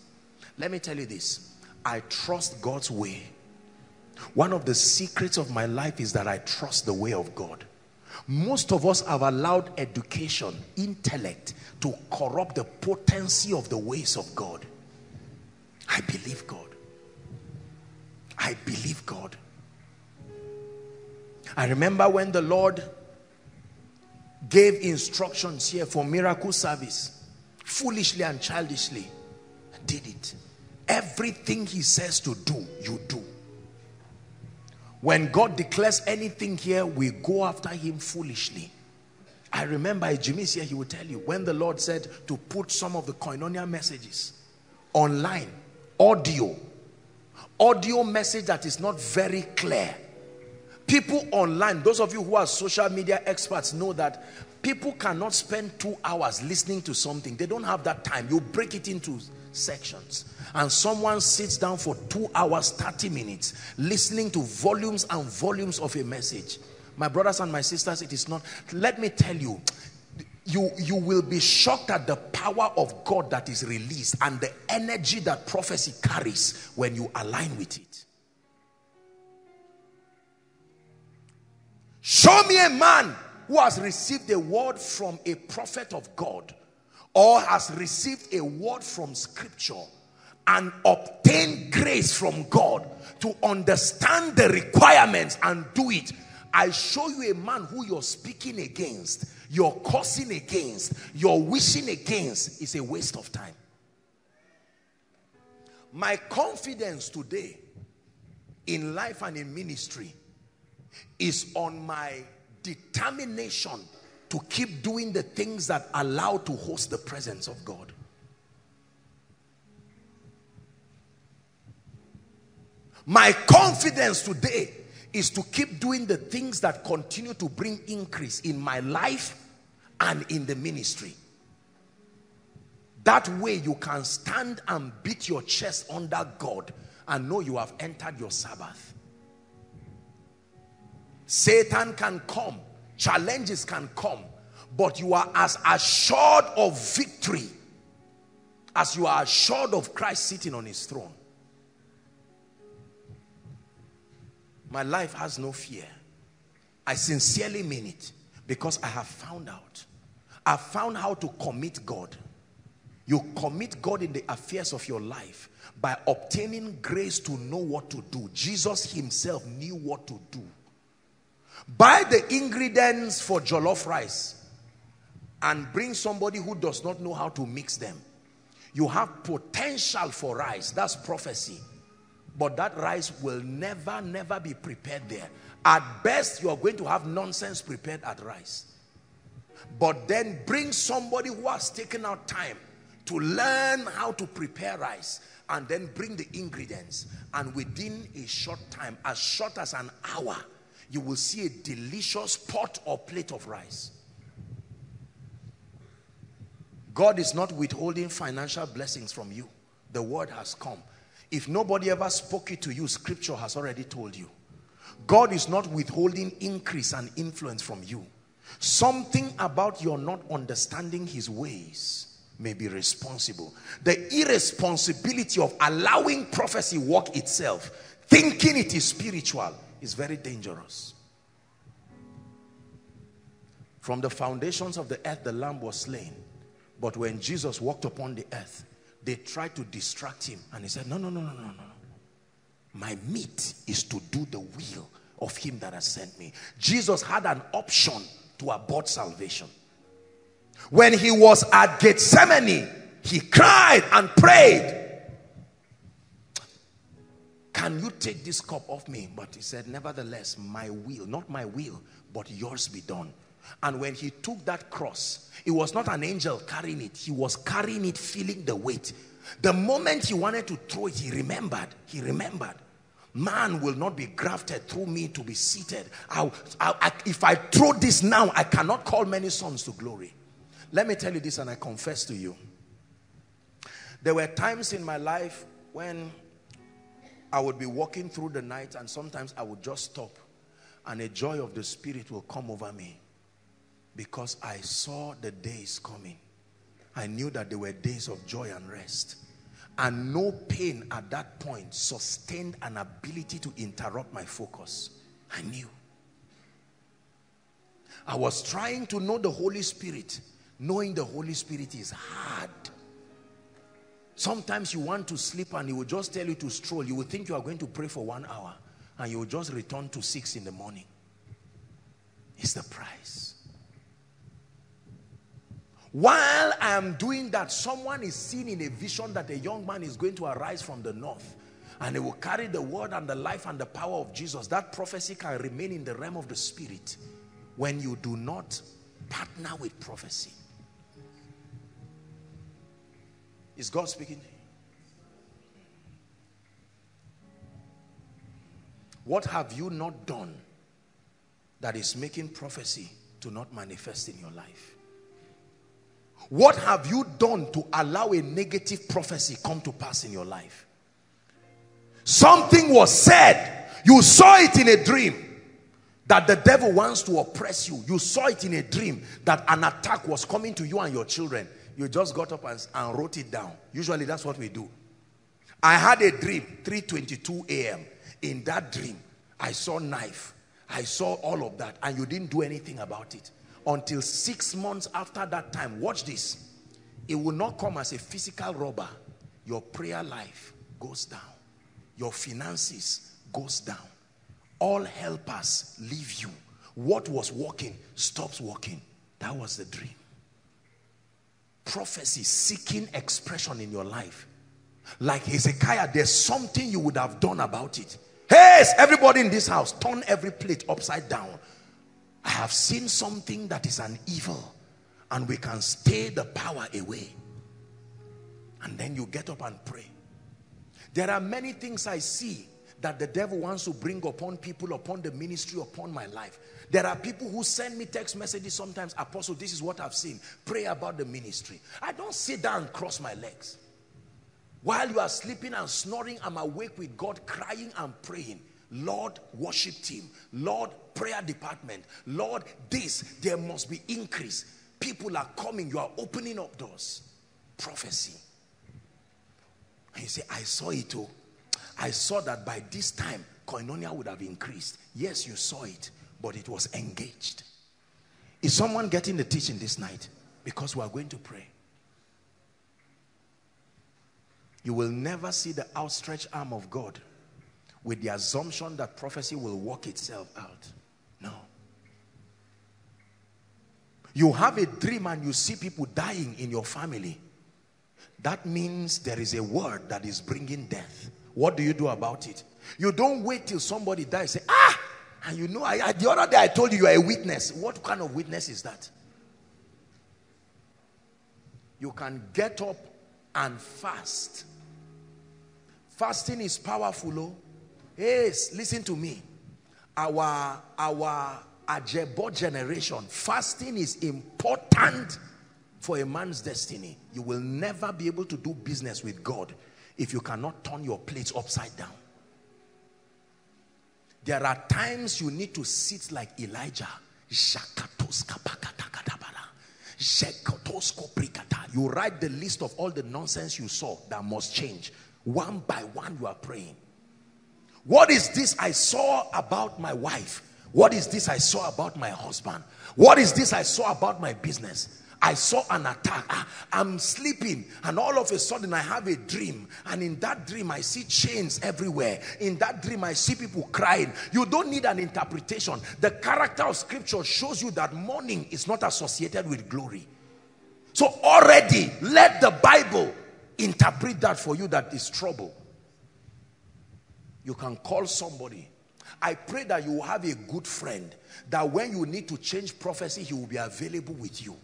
Let me tell you this, I trust God's way. One of the secrets of my life is that I trust the way of God. Most of us have allowed education, intellect, to corrupt the potency of the ways of God. I believe God. I believe God. I remember when the Lord gave instructions here for miracle service, foolishly and childishly, I did it. Everything he says to do, you do. When God declares anything here, we go after him foolishly. I remember Jimmy here, he would tell you, when the Lord said to put some of the Koinonia messages online, audio, audio message that is not very clear. People online, those of you who are social media experts know that people cannot spend two hours listening to something. They don't have that time. You break it into sections. And someone sits down for two hours, thirty minutes, listening to volumes and volumes of a message. My brothers and my sisters, it is not. Let me tell you, you, you will be shocked at the power of God that is released and the energy that prophecy carries when you align with it. Show me a man who has received a word from a prophet of God, or has received a word from scripture and obtained grace from God to understand the requirements and do it. I show you a man who you're speaking against, you're cursing against, you're wishing against. It's a waste of time. My confidence today in life and in ministry is on my determination to keep doing the things that allow to host the presence of God. My confidence today is to keep doing the things that continue to bring increase in my life and in the ministry. That way you can stand and beat your chest under God and know you have entered your Sabbath. Satan can come, challenges can come, but you are as assured of victory as you are assured of Christ sitting on his throne. My life has no fear. I sincerely mean it, because I have found out. I found how to commit God. You commit God in the affairs of your life by obtaining grace to know what to do. Jesus himself knew what to do. Buy the ingredients for jollof rice and bring somebody who does not know how to mix them. You have potential for rice. That's prophecy. But that rice will never, never be prepared there. At best, you are going to have nonsense prepared at rice. But then bring somebody who has taken out time to learn how to prepare rice, and then bring the ingredients. And within a short time, as short as an hour, you will see a delicious pot or plate of rice. God is not withholding financial blessings from you. The word has come. If nobody ever spoke it to you, scripture has already told you. God is not withholding increase and influence from you. Something about your not understanding his ways may be responsible. The irresponsibility of allowing prophecy work itself, thinking it is spiritual, is very dangerous. From the foundations of the earth, the Lamb was slain. But when Jesus walked upon the earth, they tried to distract him, and he said, no, no, no, no, no, no. My meat is to do the will of him that has sent me. Jesus had an option to abort salvation. When he was at Gethsemane, he cried and prayed, can you take this cup off me? But he said, nevertheless, my will, not my will, but yours be done. And when he took that cross, it was not an angel carrying it. He was carrying it, feeling the weight. The moment he wanted to throw it, he remembered. He remembered. Man will not be grafted through me to be seated. I, I, I, if I throw this now, I cannot call many sons to glory. Let me tell you this, and I confess to you. There were times in my life when I would be walking through the night, and sometimes I would just stop, and a joy of the Spirit will come over me. Because I saw the days coming. I knew that they were days of joy and rest. And no pain at that point sustained an ability to interrupt my focus. I knew. I was trying to know the Holy Spirit. Knowing the Holy Spirit is hard. Sometimes you want to sleep and he will just tell you to stroll. You will think you are going to pray for one hour. And you will just return to six in the morning. It's the price. While I am doing that, someone is seen in a vision that a young man is going to arise from the north, and he will carry the word and the life and the power of Jesus. That prophecy can remain in the realm of the spirit when you do not partner with prophecy. Is God speaking? What have you not done that is making prophecy to not manifest in your life? What have you done to allow a negative prophecy come to pass in your life? Something was said. You saw it in a dream that the devil wants to oppress you. You saw it in a dream that an attack was coming to you and your children. You just got up and, and wrote it down. Usually that's what we do. I had a dream, three twenty-two a m In that dream, I saw knife. I saw all of that, and you didn't do anything about it. Until six months after that time, watch this. It will not come as a physical robber. Your prayer life goes down. Your finances goes down. All helpers leave you. What was working stops working. That was the dream. Prophecy seeking expression in your life. Like Hezekiah, there's something you would have done about it. Hey, everybody in this house, turn every plate upside down. I have seen something that is an evil, and we can stay the power away. And then you get up and pray. There are many things I see that the devil wants to bring upon people, upon the ministry, upon my life. There are people who send me text messages sometimes, Apostle, this is what I've seen. Pray about the ministry. I don't sit down and cross my legs. While you are sleeping and snoring, I'm awake with God, crying and praying. Lord, worship team. Lord, prayer department. Lord, this, there must be increase. People are coming. You are opening up doors. Prophecy. And you say, I saw it too. I saw that by this time, Koinonia would have increased. Yes, you saw it, but it was engaged. Is someone getting the teaching this night? Because we are going to pray. You will never see the outstretched arm of God with the assumption that prophecy will work itself out. No. You have a dream and you see people dying in your family. That means there is a word that is bringing death. What do you do about it? You don't wait till somebody dies. Say, ah! And you know, I, I, the other day I told you you are a witness. What kind of witness is that? You can get up and fast. Fasting is powerful, oh. Yes, listen to me. Our, our Ajebo generation, fasting is important for a man's destiny. You will never be able to do business with God if you cannot turn your plates upside down. There are times you need to sit like Elijah. You write the list of all the nonsense you saw that must change. One by one you are praying. What is this I saw about my wife? What is this I saw about my husband? What is this I saw about my business? I saw an attack. I'm sleeping and all of a sudden I have a dream. And in that dream I see chains everywhere. In that dream I see people crying. You don't need an interpretation. The character of scripture shows you that mourning is not associated with glory. So already let the Bible interpret that for you, that is trouble. You can call somebody. I pray that you have a good friend, that when you need to change prophecy, he will be available with you.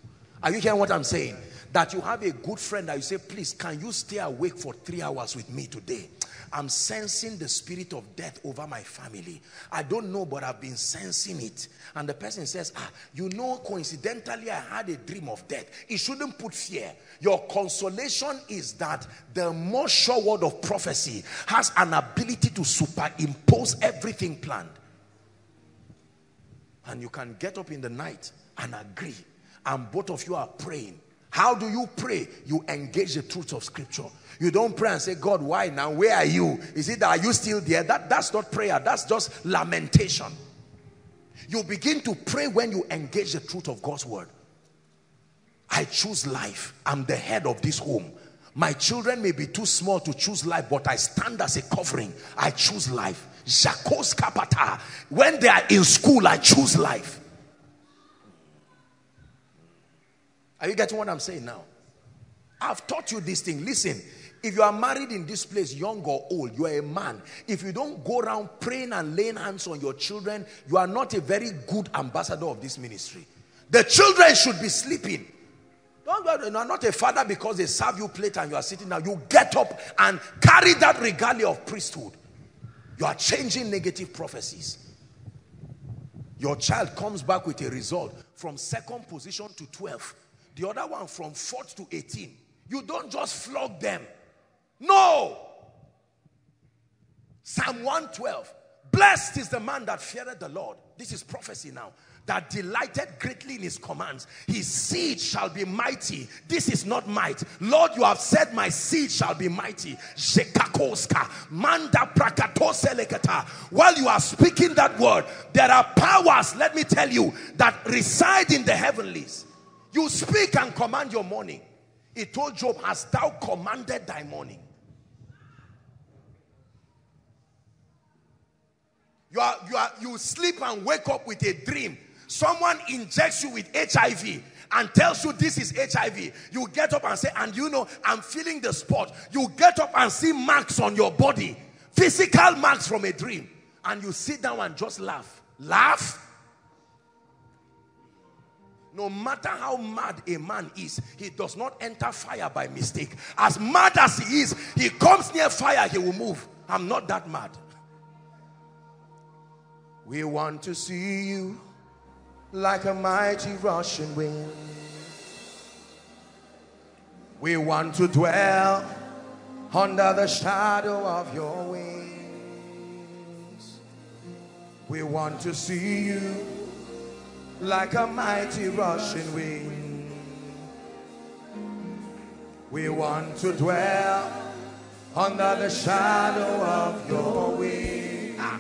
Are you hearing what I'm saying? That you have a good friend that you say, please, can you stay awake for three hours with me today? I'm sensing the spirit of death over my family. I don't know, but I've been sensing it. And the person says, ah, you know, coincidentally, I had a dream of death. It shouldn't put fear. Your consolation is that the more sure word of prophecy has an ability to superimpose everything planned. And you can get up in the night and agree. And both of you are praying. How do you pray? You engage the truth of scripture. You don't pray and say, God, why now? Where are you? Is it that are you still there? That, that's not prayer. That's just lamentation. You begin to pray when you engage the truth of God's word. I choose life. I'm the head of this home. My children may be too small to choose life, but I stand as a covering. I choose life. When they are in school, I choose life. Are you getting what I'm saying now? I've taught you this thing. Listen, if you are married in this place, young or old, you are a man. If you don't go around praying and laying hands on your children, you are not a very good ambassador of this ministry. The children should be sleeping. Don't, you are not a father because they serve you plate and you are sitting down. You get up and carry that regalia of priesthood. You are changing negative prophecies. Your child comes back with a result from second position to twelfth. The other one from fourth to eighteen. You don't just flog them. No. Psalm one twelve. Blessed is the man that feareth the Lord. This is prophecy now. That delighted greatly in his commands. His seed shall be mighty. This is not might. Lord, you have said my seed shall be mighty. While you are speaking that word, there are powers, let me tell you, that reside in the heavenlies. You speak and command your morning. He told Job, hast thou commanded thy morning? You, are, you, are, you sleep and wake up with a dream. Someone injects you with H I V and tells you this is H I V. You get up and say, and you know, I'm feeling the spot. You get up and see marks on your body. Physical marks from a dream. And you sit down and just laugh. Laugh? No matter how mad a man is, he does not enter fire by mistake. As mad as he is, he comes near fire, he will move. I'm not that mad. We want to see you like a mighty rushing wind. We want to dwell under the shadow of your wings. We want to see you like a mighty rushing wind. We want to dwell under the shadow of your wings. Ah.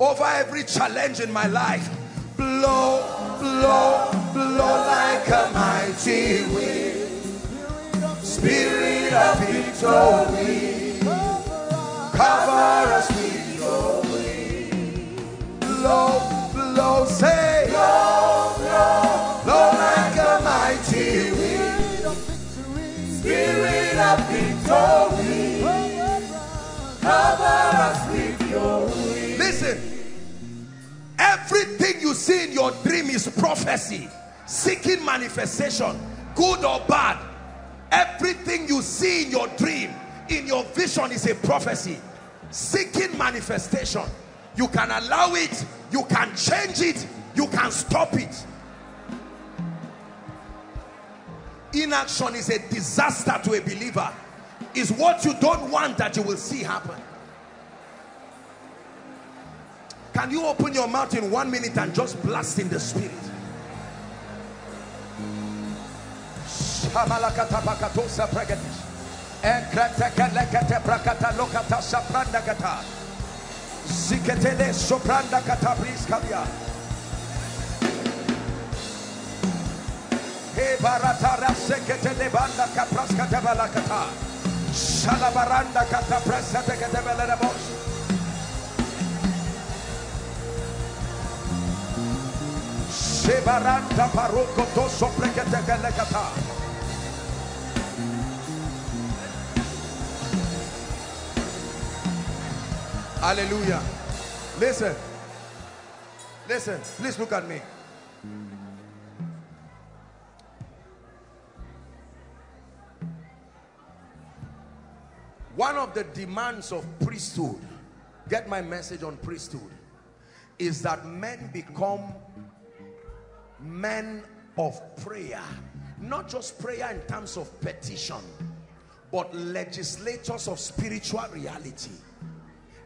Over every challenge in my life, blow, blow, blow like a mighty wind. Spirit of victory, cover us with your wings. Blow, blow, say, blow, blow, blow like a mighty wind. Spirit of victory, cover us with your wings. Listen, everything you see in your dream is prophecy, seeking manifestation, good or bad. Everything you see in your dream, in your vision, is a prophecy seeking manifestation. You can allow it, you can change it, you can stop it. Inaction is a disaster to a believer. It's what you don't want that you will see happen. Can you open your mouth in one minute and just blast in the spirit? Shebaranta paroko to soprekete kelekata. Hallelujah. Listen. Listen. Please look at me. One of the demands of priesthood, get my message on priesthood, is that men become men of prayer. Not just prayer in terms of petition, but legislators of spiritual reality.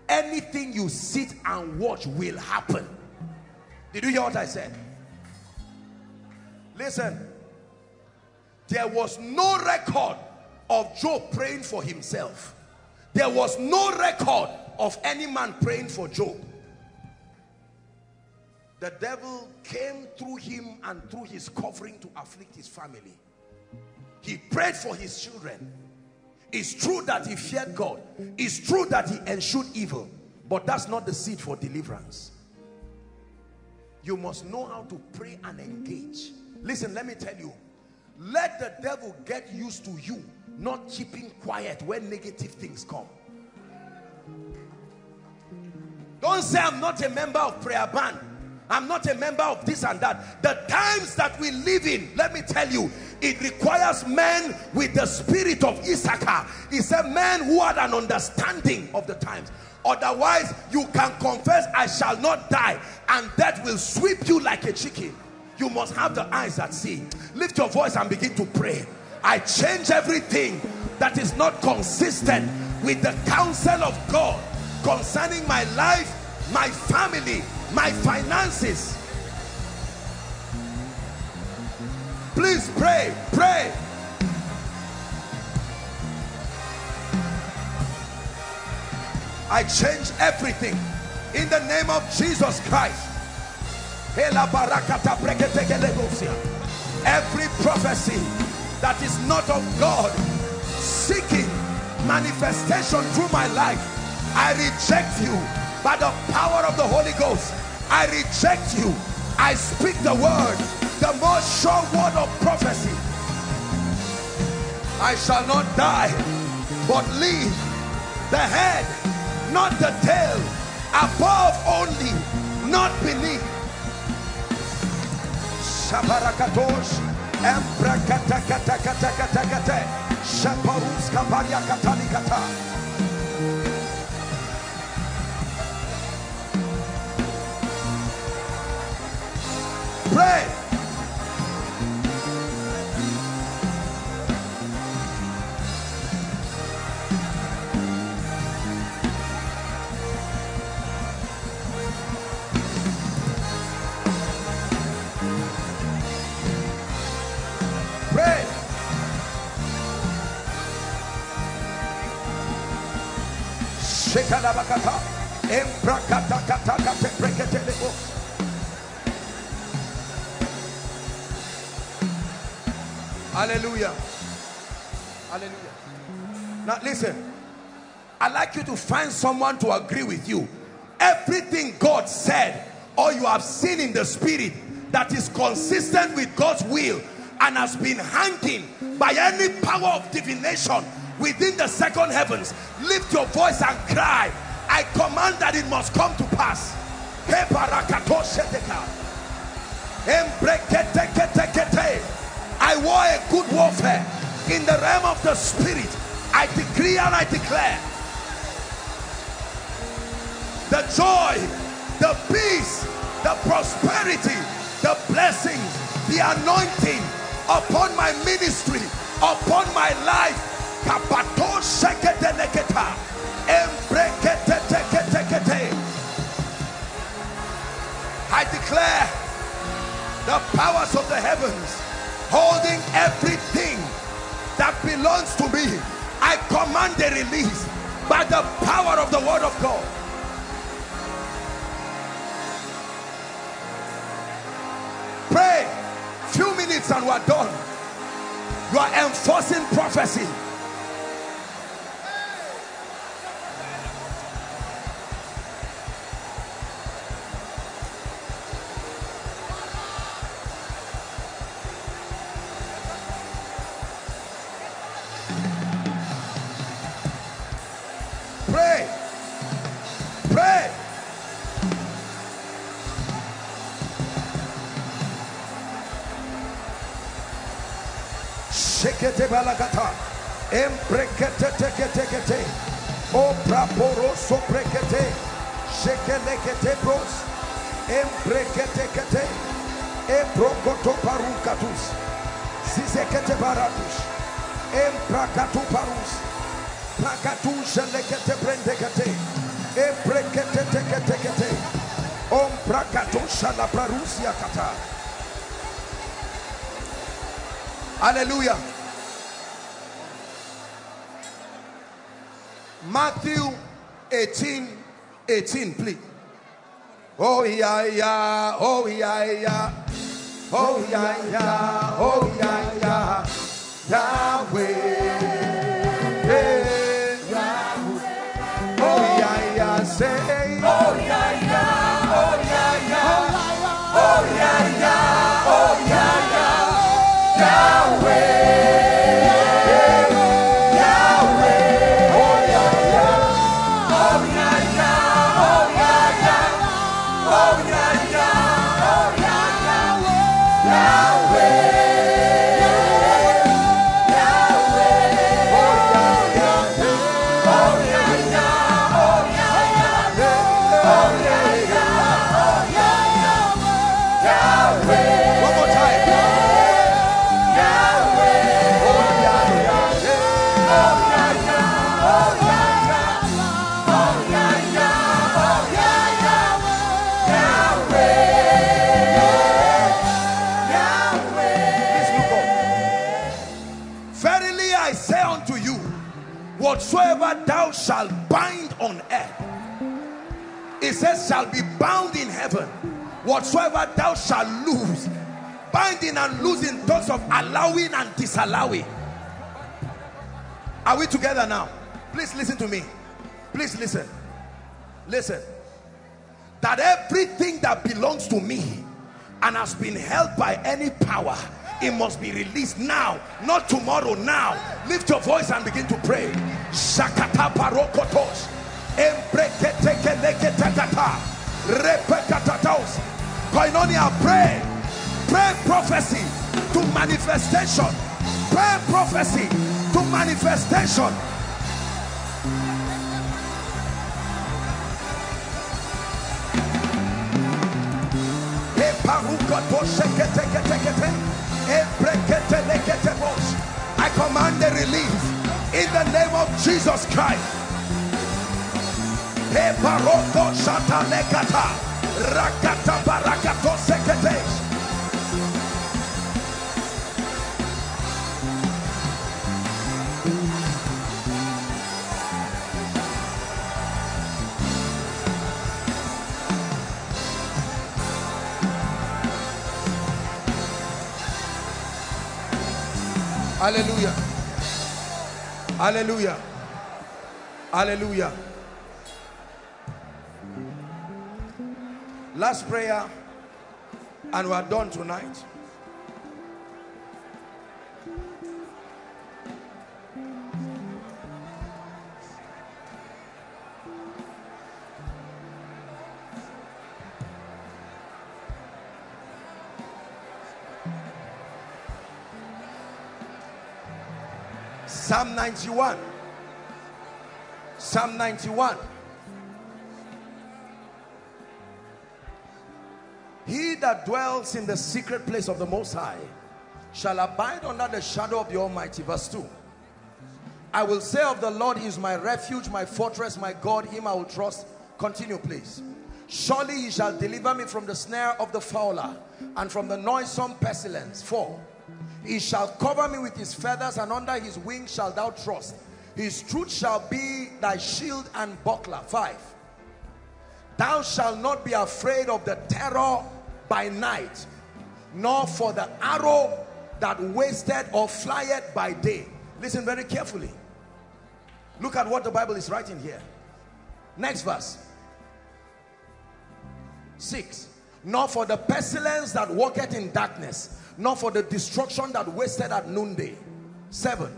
Anything you sit and watch will happen. Did you hear what I said? Listen, there was no record of Job praying for himself. There was no record of any man praying for Job. The devil came through him and through his covering to afflict his family. He prayed for his children. It's true that he feared God. It's true that he ensured evil. But that's not the seed for deliverance. You must know how to pray and engage. Listen, let me tell you. Let the devil get used to you not keeping quiet when negative things come. Don't say, I'm not a member of prayer band. I'm not a member of this and that. The times that we live in, let me tell you, it requires men with the spirit of Issachar. He said men who had an understanding of the times. Otherwise, you can confess, I shall not die, and death will sweep you like a chicken. You must have the eyes that see. Lift your voice and begin to pray. I change everything that is not consistent with the counsel of God concerning my life, my family, my finances. Please pray, pray. I change everything in the name of Jesus Christ. Every prophecy that is not of God seeking manifestation through my life, I reject you by the power of the Holy Ghost. I reject you. I speak the word, the most sure word of prophecy. I shall not die, but live. The head, not the tail. Above only, not beneath. Shabarakatosh, Embrakatakatakatakatakate, Shaparus Kabariyakatalikata. Rakata, Embrakata, Katakate, Breketelebo. Hallelujah. Hallelujah. Now listen. I'd like you to find someone to agree with you. Everything God said or you have seen in the spirit that is consistent with God's will and has been hanging by any power of divination within the second heavens, lift your voice and cry, I command that it must come to pass. I war a good warfare in the realm of the spirit. I decree and I declare the joy, the peace, the prosperity, the blessings, the anointing upon my ministry, upon my life. I declare the powers of the heavens holding everything that belongs to me, I command a release by the power of the word of God. Pray, few minutes and we're done. You are enforcing prophecy. Hallelujah. Matthew eighteen, eighteen, please. Oh yeah, yeah, oh yeah, yeah, oh yeah, yeah, oh yeah, yeah, Yahweh, hey, Yahweh, oh yeah, yeah, say, oh yeah, yeah, oh yeah, yeah, oh yeah, yeah, oh yeah, yeah, Yahweh. Shall bind on earth, it says, shall be bound in heaven. Whatsoever thou shalt loose, binding and losing in terms of allowing and disallowing. Are we together now? Please listen to me. Please listen. Listen. That everything that belongs to me and has been held by any power, it must be released now, not tomorrow, now. Lift your voice and begin to pray. Shakata parokotos, embreketekeleketakata, repekatatos. Koinonia, pray. Pray prophecy to manifestation. Pray prophecy to manifestation. I command the release in the name of Jesus Christ. Hallelujah. Hallelujah. Hallelujah. Last prayer and we are done tonight. Psalm ninety-one. Psalm ninety-one. He that dwells in the secret place of the Most High shall abide under the shadow of the Almighty. Verse two. I will say of the Lord, he is my refuge, my fortress, my God, him I will trust. Continue, please. Surely he shall deliver me from the snare of the fowler and from the noisome pestilence. Four. He shall cover me with his feathers, and under his wings shalt thou trust. His truth shall be thy shield and buckler. Five. Thou shalt not be afraid of the terror by night, nor for the arrow that wasteth or flieth by day. Listen very carefully. Look at what the Bible is writing here. Next verse. Six. Nor for the pestilence that walketh in darkness, nor for the destruction that wasted at noonday. Seven.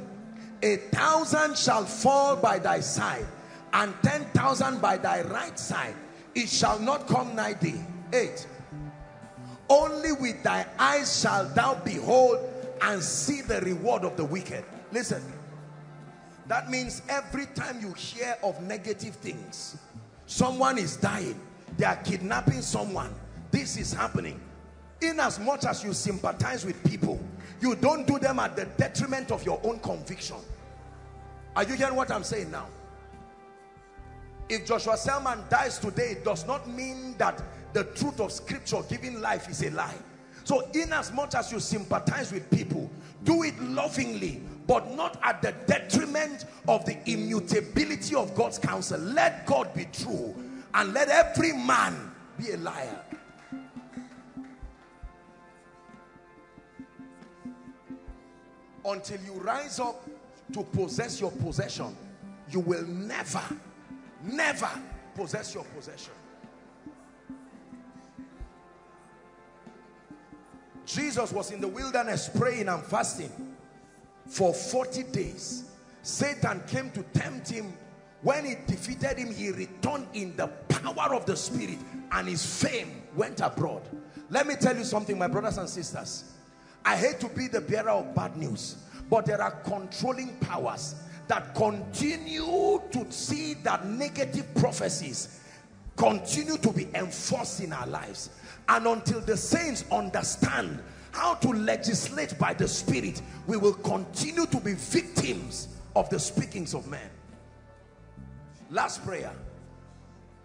A thousand shall fall by thy side, and ten thousand by thy right side. It shall not come nigh thee. Eight. Only with thy eyes shalt thou behold and see the reward of the wicked. Listen. That means every time you hear of negative things, someone is dying, they are kidnapping someone, this is happening. In as much as you sympathize with people, you don't do them at the detriment of your own conviction. Are you hearing what I'm saying now? If Joshua Selman dies today, it does not mean that the truth of scripture giving life is a lie. So in as much as you sympathize with people, do it lovingly, but not at the detriment of the immutability of God's counsel. Let God be true and let every man be a liar. Until you rise up to possess your possession, you will never, never possess your possession. Jesus was in the wilderness praying and fasting for forty days. Satan came to tempt him. When he defeated him, he returned in the power of the Spirit, and his fame went abroad. Let me tell you something, my brothers and sisters. I hate to be the bearer of bad news, but there are controlling powers that continue to see that negative prophecies continue to be enforced in our lives. And until the saints understand how to legislate by the Spirit, we will continue to be victims of the speakings of men. Last prayer.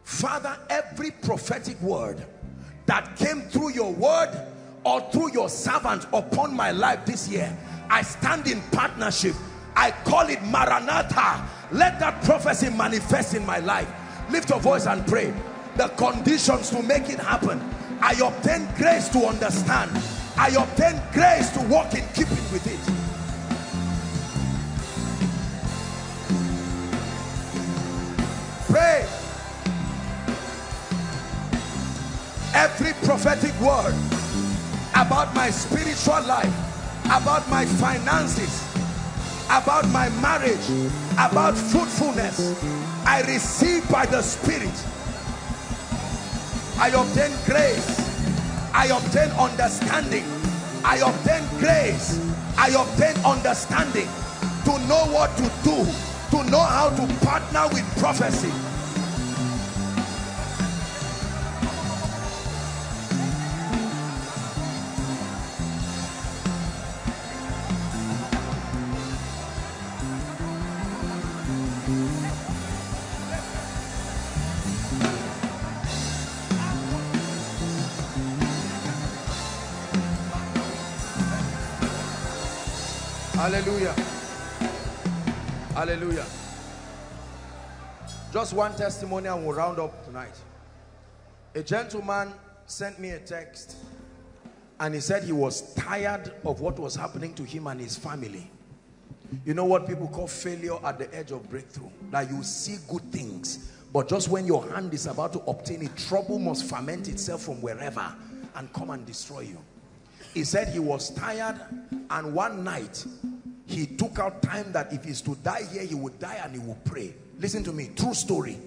Father, every prophetic word that came through your word or through your servant upon my life this year, I stand in partnership. I call it Maranatha. Let that prophecy manifest in my life. Lift your voice and pray. The conditions to make it happen. I obtain grace to understand. I obtain grace to walk in keeping with it. Pray. Every prophetic word about my spiritual life, about my finances, about my marriage, about fruitfulness, I receive by the Spirit. I obtain grace. I obtain understanding. I obtain grace. I obtain understanding to know what to do, to know how to partner with prophecy. Hallelujah. Hallelujah. Just one testimony and we'll round up tonight. A gentleman sent me a text and he said he was tired of what was happening to him and his family. You know what people call failure at the edge of breakthrough? That you see good things, but just when your hand is about to obtain it, trouble must ferment itself from wherever and come and destroy you. He said he was tired, and one night he took out time that if he's to die here, he would die and he would pray. Listen to me, true story.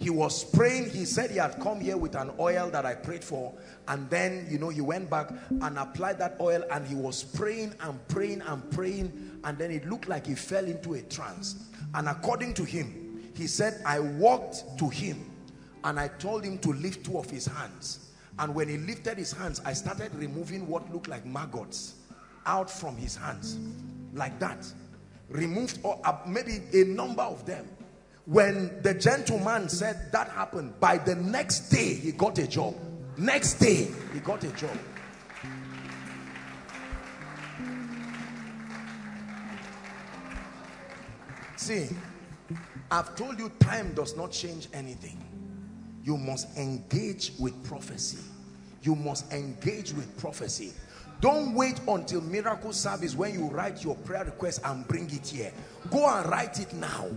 He was praying. He said he had come here with an oil that I prayed for, and then, you know, he went back and applied that oil, and he was praying and praying and praying, and then it looked like he fell into a trance. And according to him, he said, I walked to him and I told him to lift two of his hands, and when he lifted his hands, I started removing what looked like maggots out from his hands, like that, removed, or maybe a number of them. When the gentleman said that happened, by the next day he got a job. Next day he got a job. See, I've told you, time does not change anything. You must engage with prophecy. You must engage with prophecy. Don't wait until miracle service when you write your prayer request and bring it here. Go and write it now.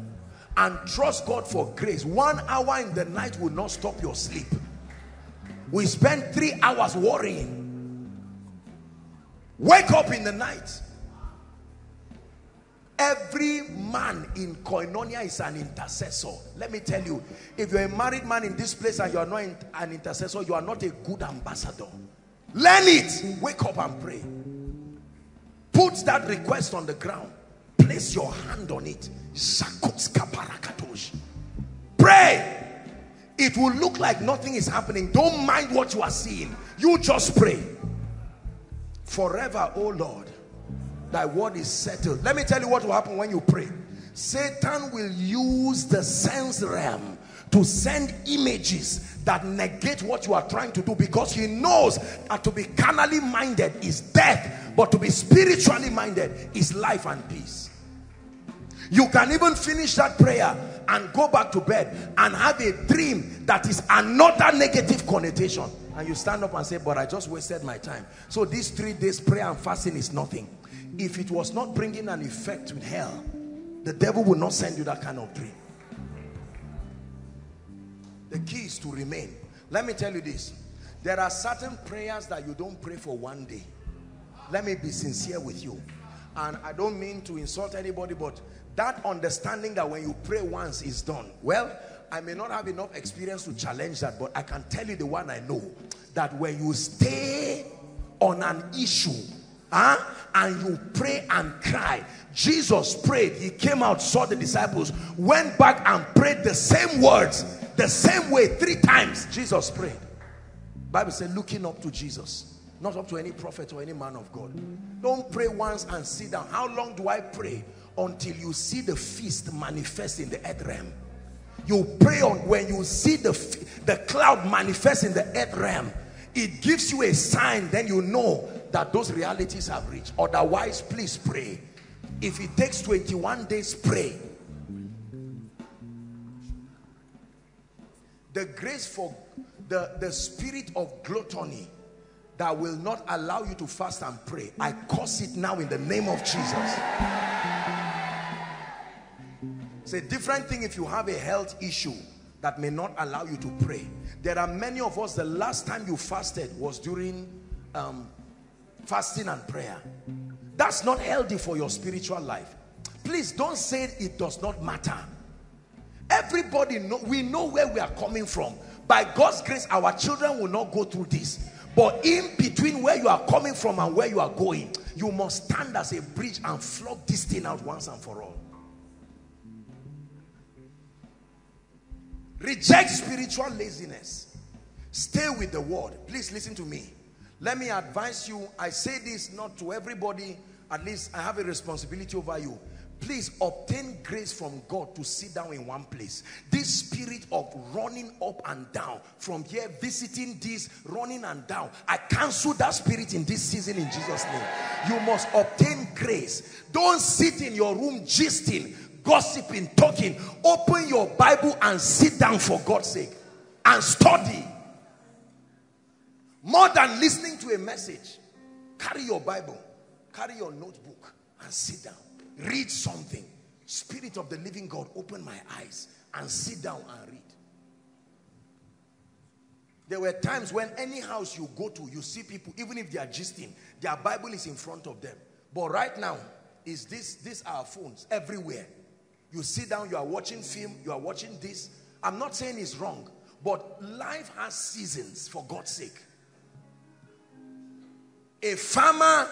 And trust God for grace. One hour in the night will not stop your sleep. We spend three hours worrying. Wake up in the night. Every man in Koinonia is an intercessor. Let me tell you, if you're a married man in this place and you are not an intercessor, you are not a good ambassador. Learn it. Wake up and pray. Put that request on the ground. Place your hand on it. Pray. It will look like nothing is happening. Don't mind what you are seeing. You just pray. Forever, oh Lord, thy word is settled. Let me tell you what will happen when you pray. Satan will use the sense realm to send images that negate what you are trying to do, because he knows that to be carnally minded is death, but to be spiritually minded is life and peace. You can even finish that prayer and go back to bed and have a dream that is another negative connotation, and you stand up and say, but I just wasted my time. So these three days prayer and fasting is nothing. If it was not bringing an effect with hell, the devil will not send you that kind of dream. The key is to remain. Let me tell you this. There are certain prayers that you don't pray for one day. Let me be sincere with you. And I don't mean to insult anybody, but that understanding that when you pray once, it's done. Well, I may not have enough experience to challenge that, but I can tell you the one I know. That when you stay on an issue, huh, and you pray and cry. Jesus prayed. He came out, saw the disciples, went back and prayed the same words. The same way, three times, Jesus prayed. Bible said, looking up to Jesus, not up to any prophet or any man of God. Don't pray once and sit down. How long do I pray? Until you see the feast manifest in the earth realm. You pray on when you see the, the cloud manifest in the earth realm. It gives you a sign, then you know that those realities have reached. Otherwise, please pray. If it takes twenty-one days, pray. The grace for the, the spirit of gluttony that will not allow you to fast and pray, I curse it now in the name of Jesus. It's a different thing if you have a health issue that may not allow you to pray. There are many of us, the last time you fasted was during um, fasting and prayer. That's not healthy for your spiritual life. Please don't say it does not matter. Everybody know, we know where we are coming from. By God's grace, our children will not go through this. But in between where you are coming from and where you are going, you must stand as a bridge and flog this thing out once and for all. Reject spiritual laziness. Stay with the word. Please listen to me. Let me advise you. I say this not to everybody. At least I have a responsibility over you. Please obtain grace from God to sit down in one place. This spirit of running up and down from here, visiting this, running and down, I cancel that spirit in this season in Jesus' name. You must obtain grace. Don't sit in your room gisting, gossiping, talking. Open your Bible and sit down for God's sake and study. More than listening to a message, carry your Bible, carry your notebook and sit down. read something. Spirit of the living God, open my eyes, and sit down and read. There were times when any house you go to, you see people, even if they are gisting, their Bible is in front of them. But right now, is this, these are phones everywhere. You sit down, you are watching film, you are watching this. I'm not saying it's wrong, but life has seasons, for God's sake. A farmer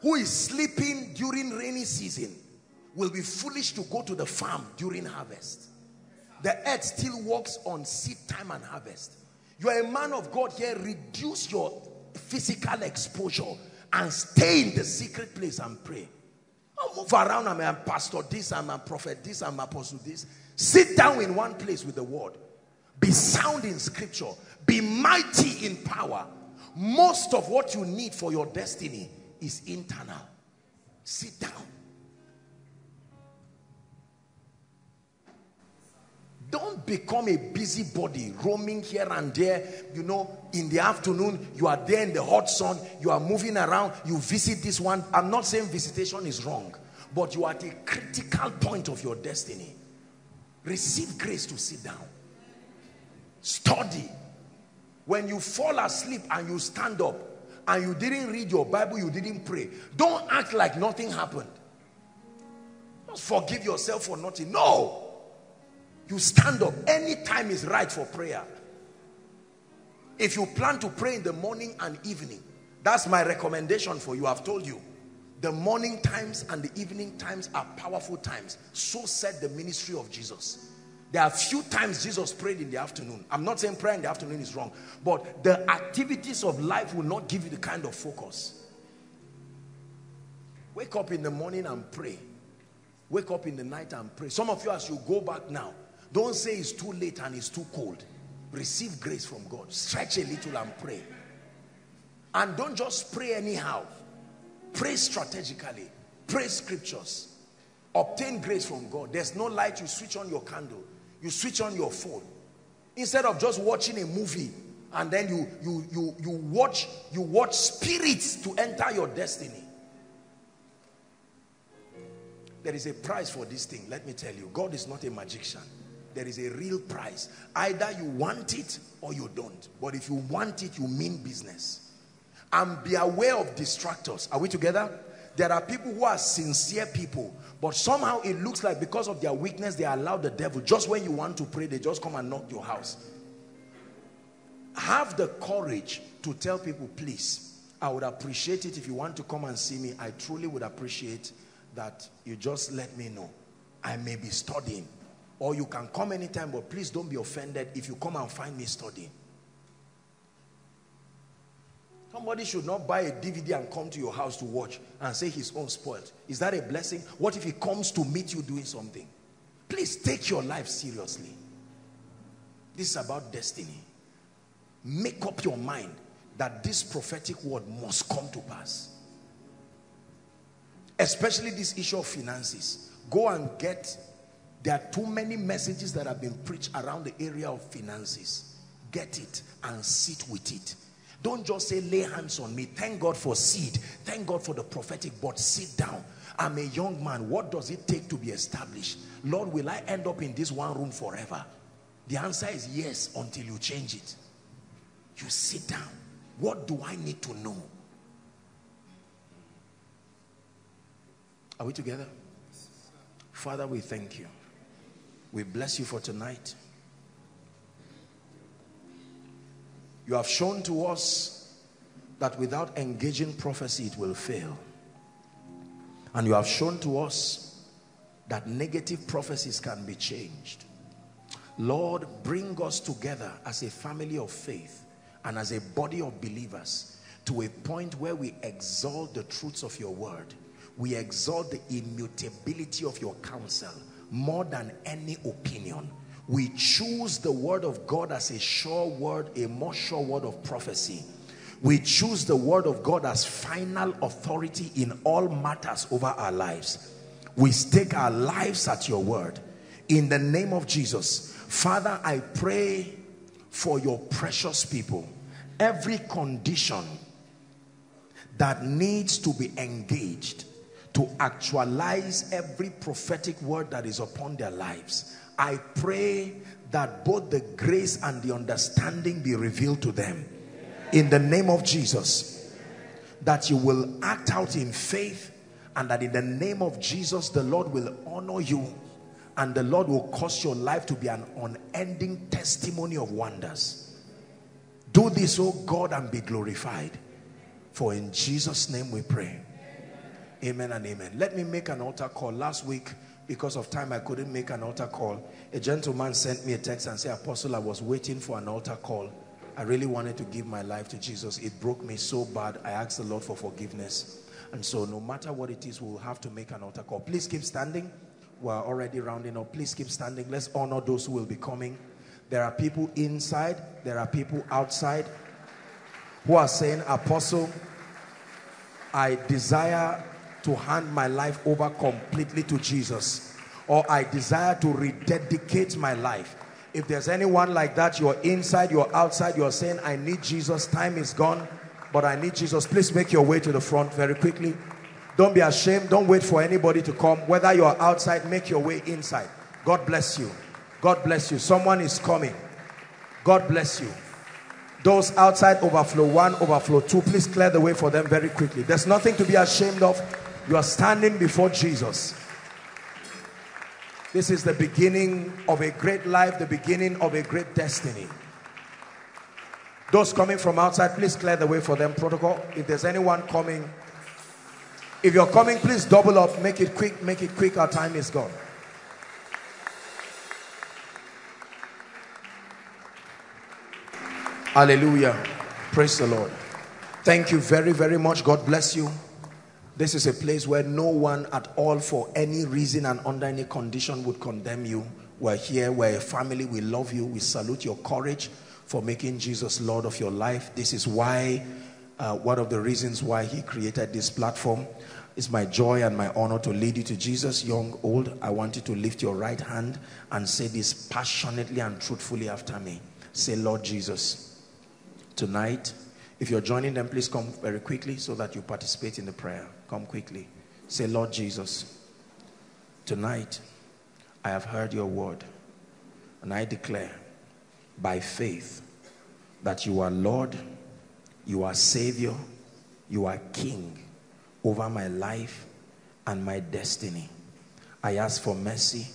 who is sleeping during rainy season will be foolish to go to the farm during harvest. The earth still works on seed time and harvest. You are a man of God here. Reduce your physical exposure and stay in the secret place and pray. Don't move around. I'm a pastor this, I'm a prophet this, I'm an apostle this. Sit down in one place with the word. Be sound in scripture. Be mighty in power. Most of what you need for your destiny is internal. Sit down. Don't become a busybody roaming here and there. You know, in the afternoon, you are there in the hot sun, you are moving around, you visit this one. I'm not saying visitation is wrong, but you are at a critical point of your destiny. Receive grace to sit down. Study. When you fall asleep and you stand up and you didn't read your Bible, you didn't pray, don't act like nothing happened. Just forgive yourself for nothing. No! You stand up. Any time is right for prayer. If you plan to pray in the morning and evening, that's my recommendation for you. I've told you, the morning times and the evening times are powerful times. So said the ministry of Jesus. There are few times Jesus prayed in the afternoon. I'm not saying prayer in the afternoon is wrong, but the activities of life will not give you the kind of focus. Wake up in the morning and pray. Wake up in the night and pray. Some of you, as you go back now, don't say it's too late and it's too cold. Receive grace from God. Stretch a little and pray. And don't just pray anyhow. Pray strategically. Pray scriptures. Obtain grace from God. There's no light. You switch on your candle. You switch on your phone. Instead of just watching a movie and then you, you, you, you, watch, you watch spirits to enter your destiny. There is a price for this thing. Let me tell you. God is not a magician. There is a real price. Either you want it or you don't. But if you want it, you mean business. And be aware of distractors. Are we together? There are people who are sincere people, but somehow it looks like because of their weakness, they allow the devil. Just when you want to pray, they just come and knock your house. Have the courage to tell people, please, I would appreciate it if you want to come and see me. I truly would appreciate that you just let me know. I may be studying. Or you can come anytime, but please don't be offended if you come and find me studying. Somebody should not buy a D V D and come to your house to watch and say his own spoiled. Is that a blessing? What if he comes to meet you doing something? Please take your life seriously. This is about destiny. Make up your mind that this prophetic word must come to pass. Especially this issue of finances. Go and get... There are too many messages that have been preached around the area of finances. Get it and sit with it. Don't just say, lay hands on me. Thank God for seed. Thank God for the prophetic, but sit down. I'm a young man. What does it take to be established? Lord, will I end up in this one room forever? The answer is yes, until you change it. You sit down. What do I need to know? Are we together? Father, we thank you. We bless you for tonight. You have shown to us that without engaging prophecy, it will fail. And you have shown to us that negative prophecies can be changed. Lord, bring us together as a family of faith and as a body of believers to a point where we exalt the truths of your word. We exalt the immutability of your counsel. More than any opinion, we choose the word of God as a sure word, a more sure word of prophecy. We choose the word of God as final authority in all matters over our lives. We stake our lives at your word. In the name of Jesus, Father, I pray for your precious people. Every condition that needs to be engaged to actualize every prophetic word that is upon their lives. I pray that both the grace and the understanding be revealed to them. In the name of Jesus, that you will act out in faith, and that in the name of Jesus, the Lord will honor you, and the Lord will cause your life to be an unending testimony of wonders. Do this, O God, and be glorified. For in Jesus' name we pray. Amen and amen. Let me make an altar call. Last week, because of time, I couldn't make an altar call. A gentleman sent me a text and said, Apostle, I was waiting for an altar call. I really wanted to give my life to Jesus. It broke me so bad. I asked the Lord for forgiveness. And so no matter what it is, we'll have to make an altar call. Please keep standing. We're already rounding up. Please keep standing. Let's honor those who will be coming. There are people inside. There are people outside who are saying, Apostle, I desire to hand my life over completely to Jesus. Or I desire to rededicate my life. If there's anyone like that, you're inside, you're outside, you're saying, I need Jesus, time is gone, but I need Jesus. Please make your way to the front very quickly. Don't be ashamed. Don't wait for anybody to come. Whether you're outside, make your way inside. God bless you. God bless you. Someone is coming. God bless you. Those outside, overflow one, overflow two. Please clear the way for them very quickly. There's nothing to be ashamed of. You are standing before Jesus. This is the beginning of a great life, the beginning of a great destiny. Those coming from outside, please clear the way for them, protocol. If there's anyone coming, if you're coming, please double up. Make it quick, make it quick. Our time is gone. Hallelujah. Praise the Lord. Thank you very, very much. God bless you. This is a place where no one at all, for any reason and under any condition, would condemn you. We're here, we're a family, we love you, we salute your courage for making Jesus Lord of your life. This is why, uh, one of the reasons why he created this platform. It's my joy and my honor to lead you to Jesus, young, old. I want you to lift your right hand and say this passionately and truthfully after me. Say, Lord Jesus, tonight, if you're joining them, please come very quickly so that you participate in the prayer. Come quickly. Say, Lord Jesus, tonight I have heard your word, and I declare by faith that you are Lord, you are Savior, you are King over my life and my destiny. I ask for mercy.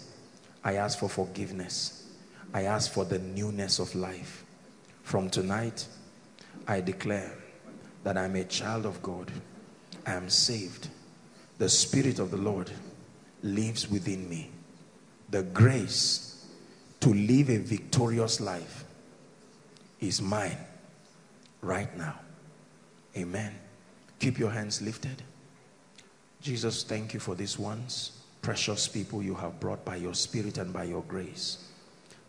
I ask for forgiveness. I ask for the newness of life. From tonight, I declare that I'm a child of God. I am saved. The Spirit of the Lord lives within me. The grace to live a victorious life is mine right now. Amen. Keep your hands lifted. Jesus, thank you for these ones, precious people you have brought by your Spirit and by your grace.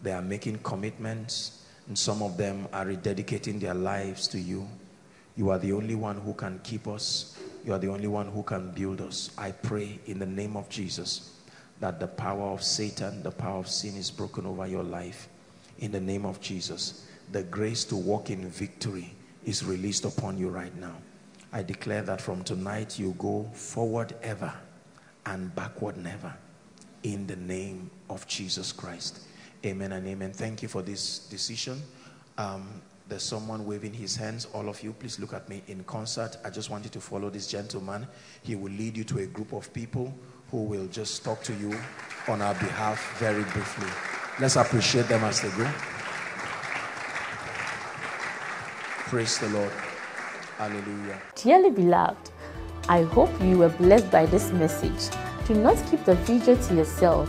They are making commitments. And some of them are rededicating their lives to you. You are the only one who can keep us. You are the only one who can build us. I pray in the name of Jesus that the power of Satan, the power of sin, is broken over your life. In the name of Jesus, the grace to walk in victory is released upon you right now. I declare that from tonight you go forward ever and backward never. In the name of Jesus Christ. Amen and amen. Thank you for this decision. Um, there's someone waving his hands. All of you, please look at me in concert. I just want you to follow this gentleman. He will lead you to a group of people who will just talk to you on our behalf very briefly. Let's appreciate them as they go. Praise the Lord. Hallelujah. Dearly beloved, I hope you were blessed by this message. Do not keep the video to yourself.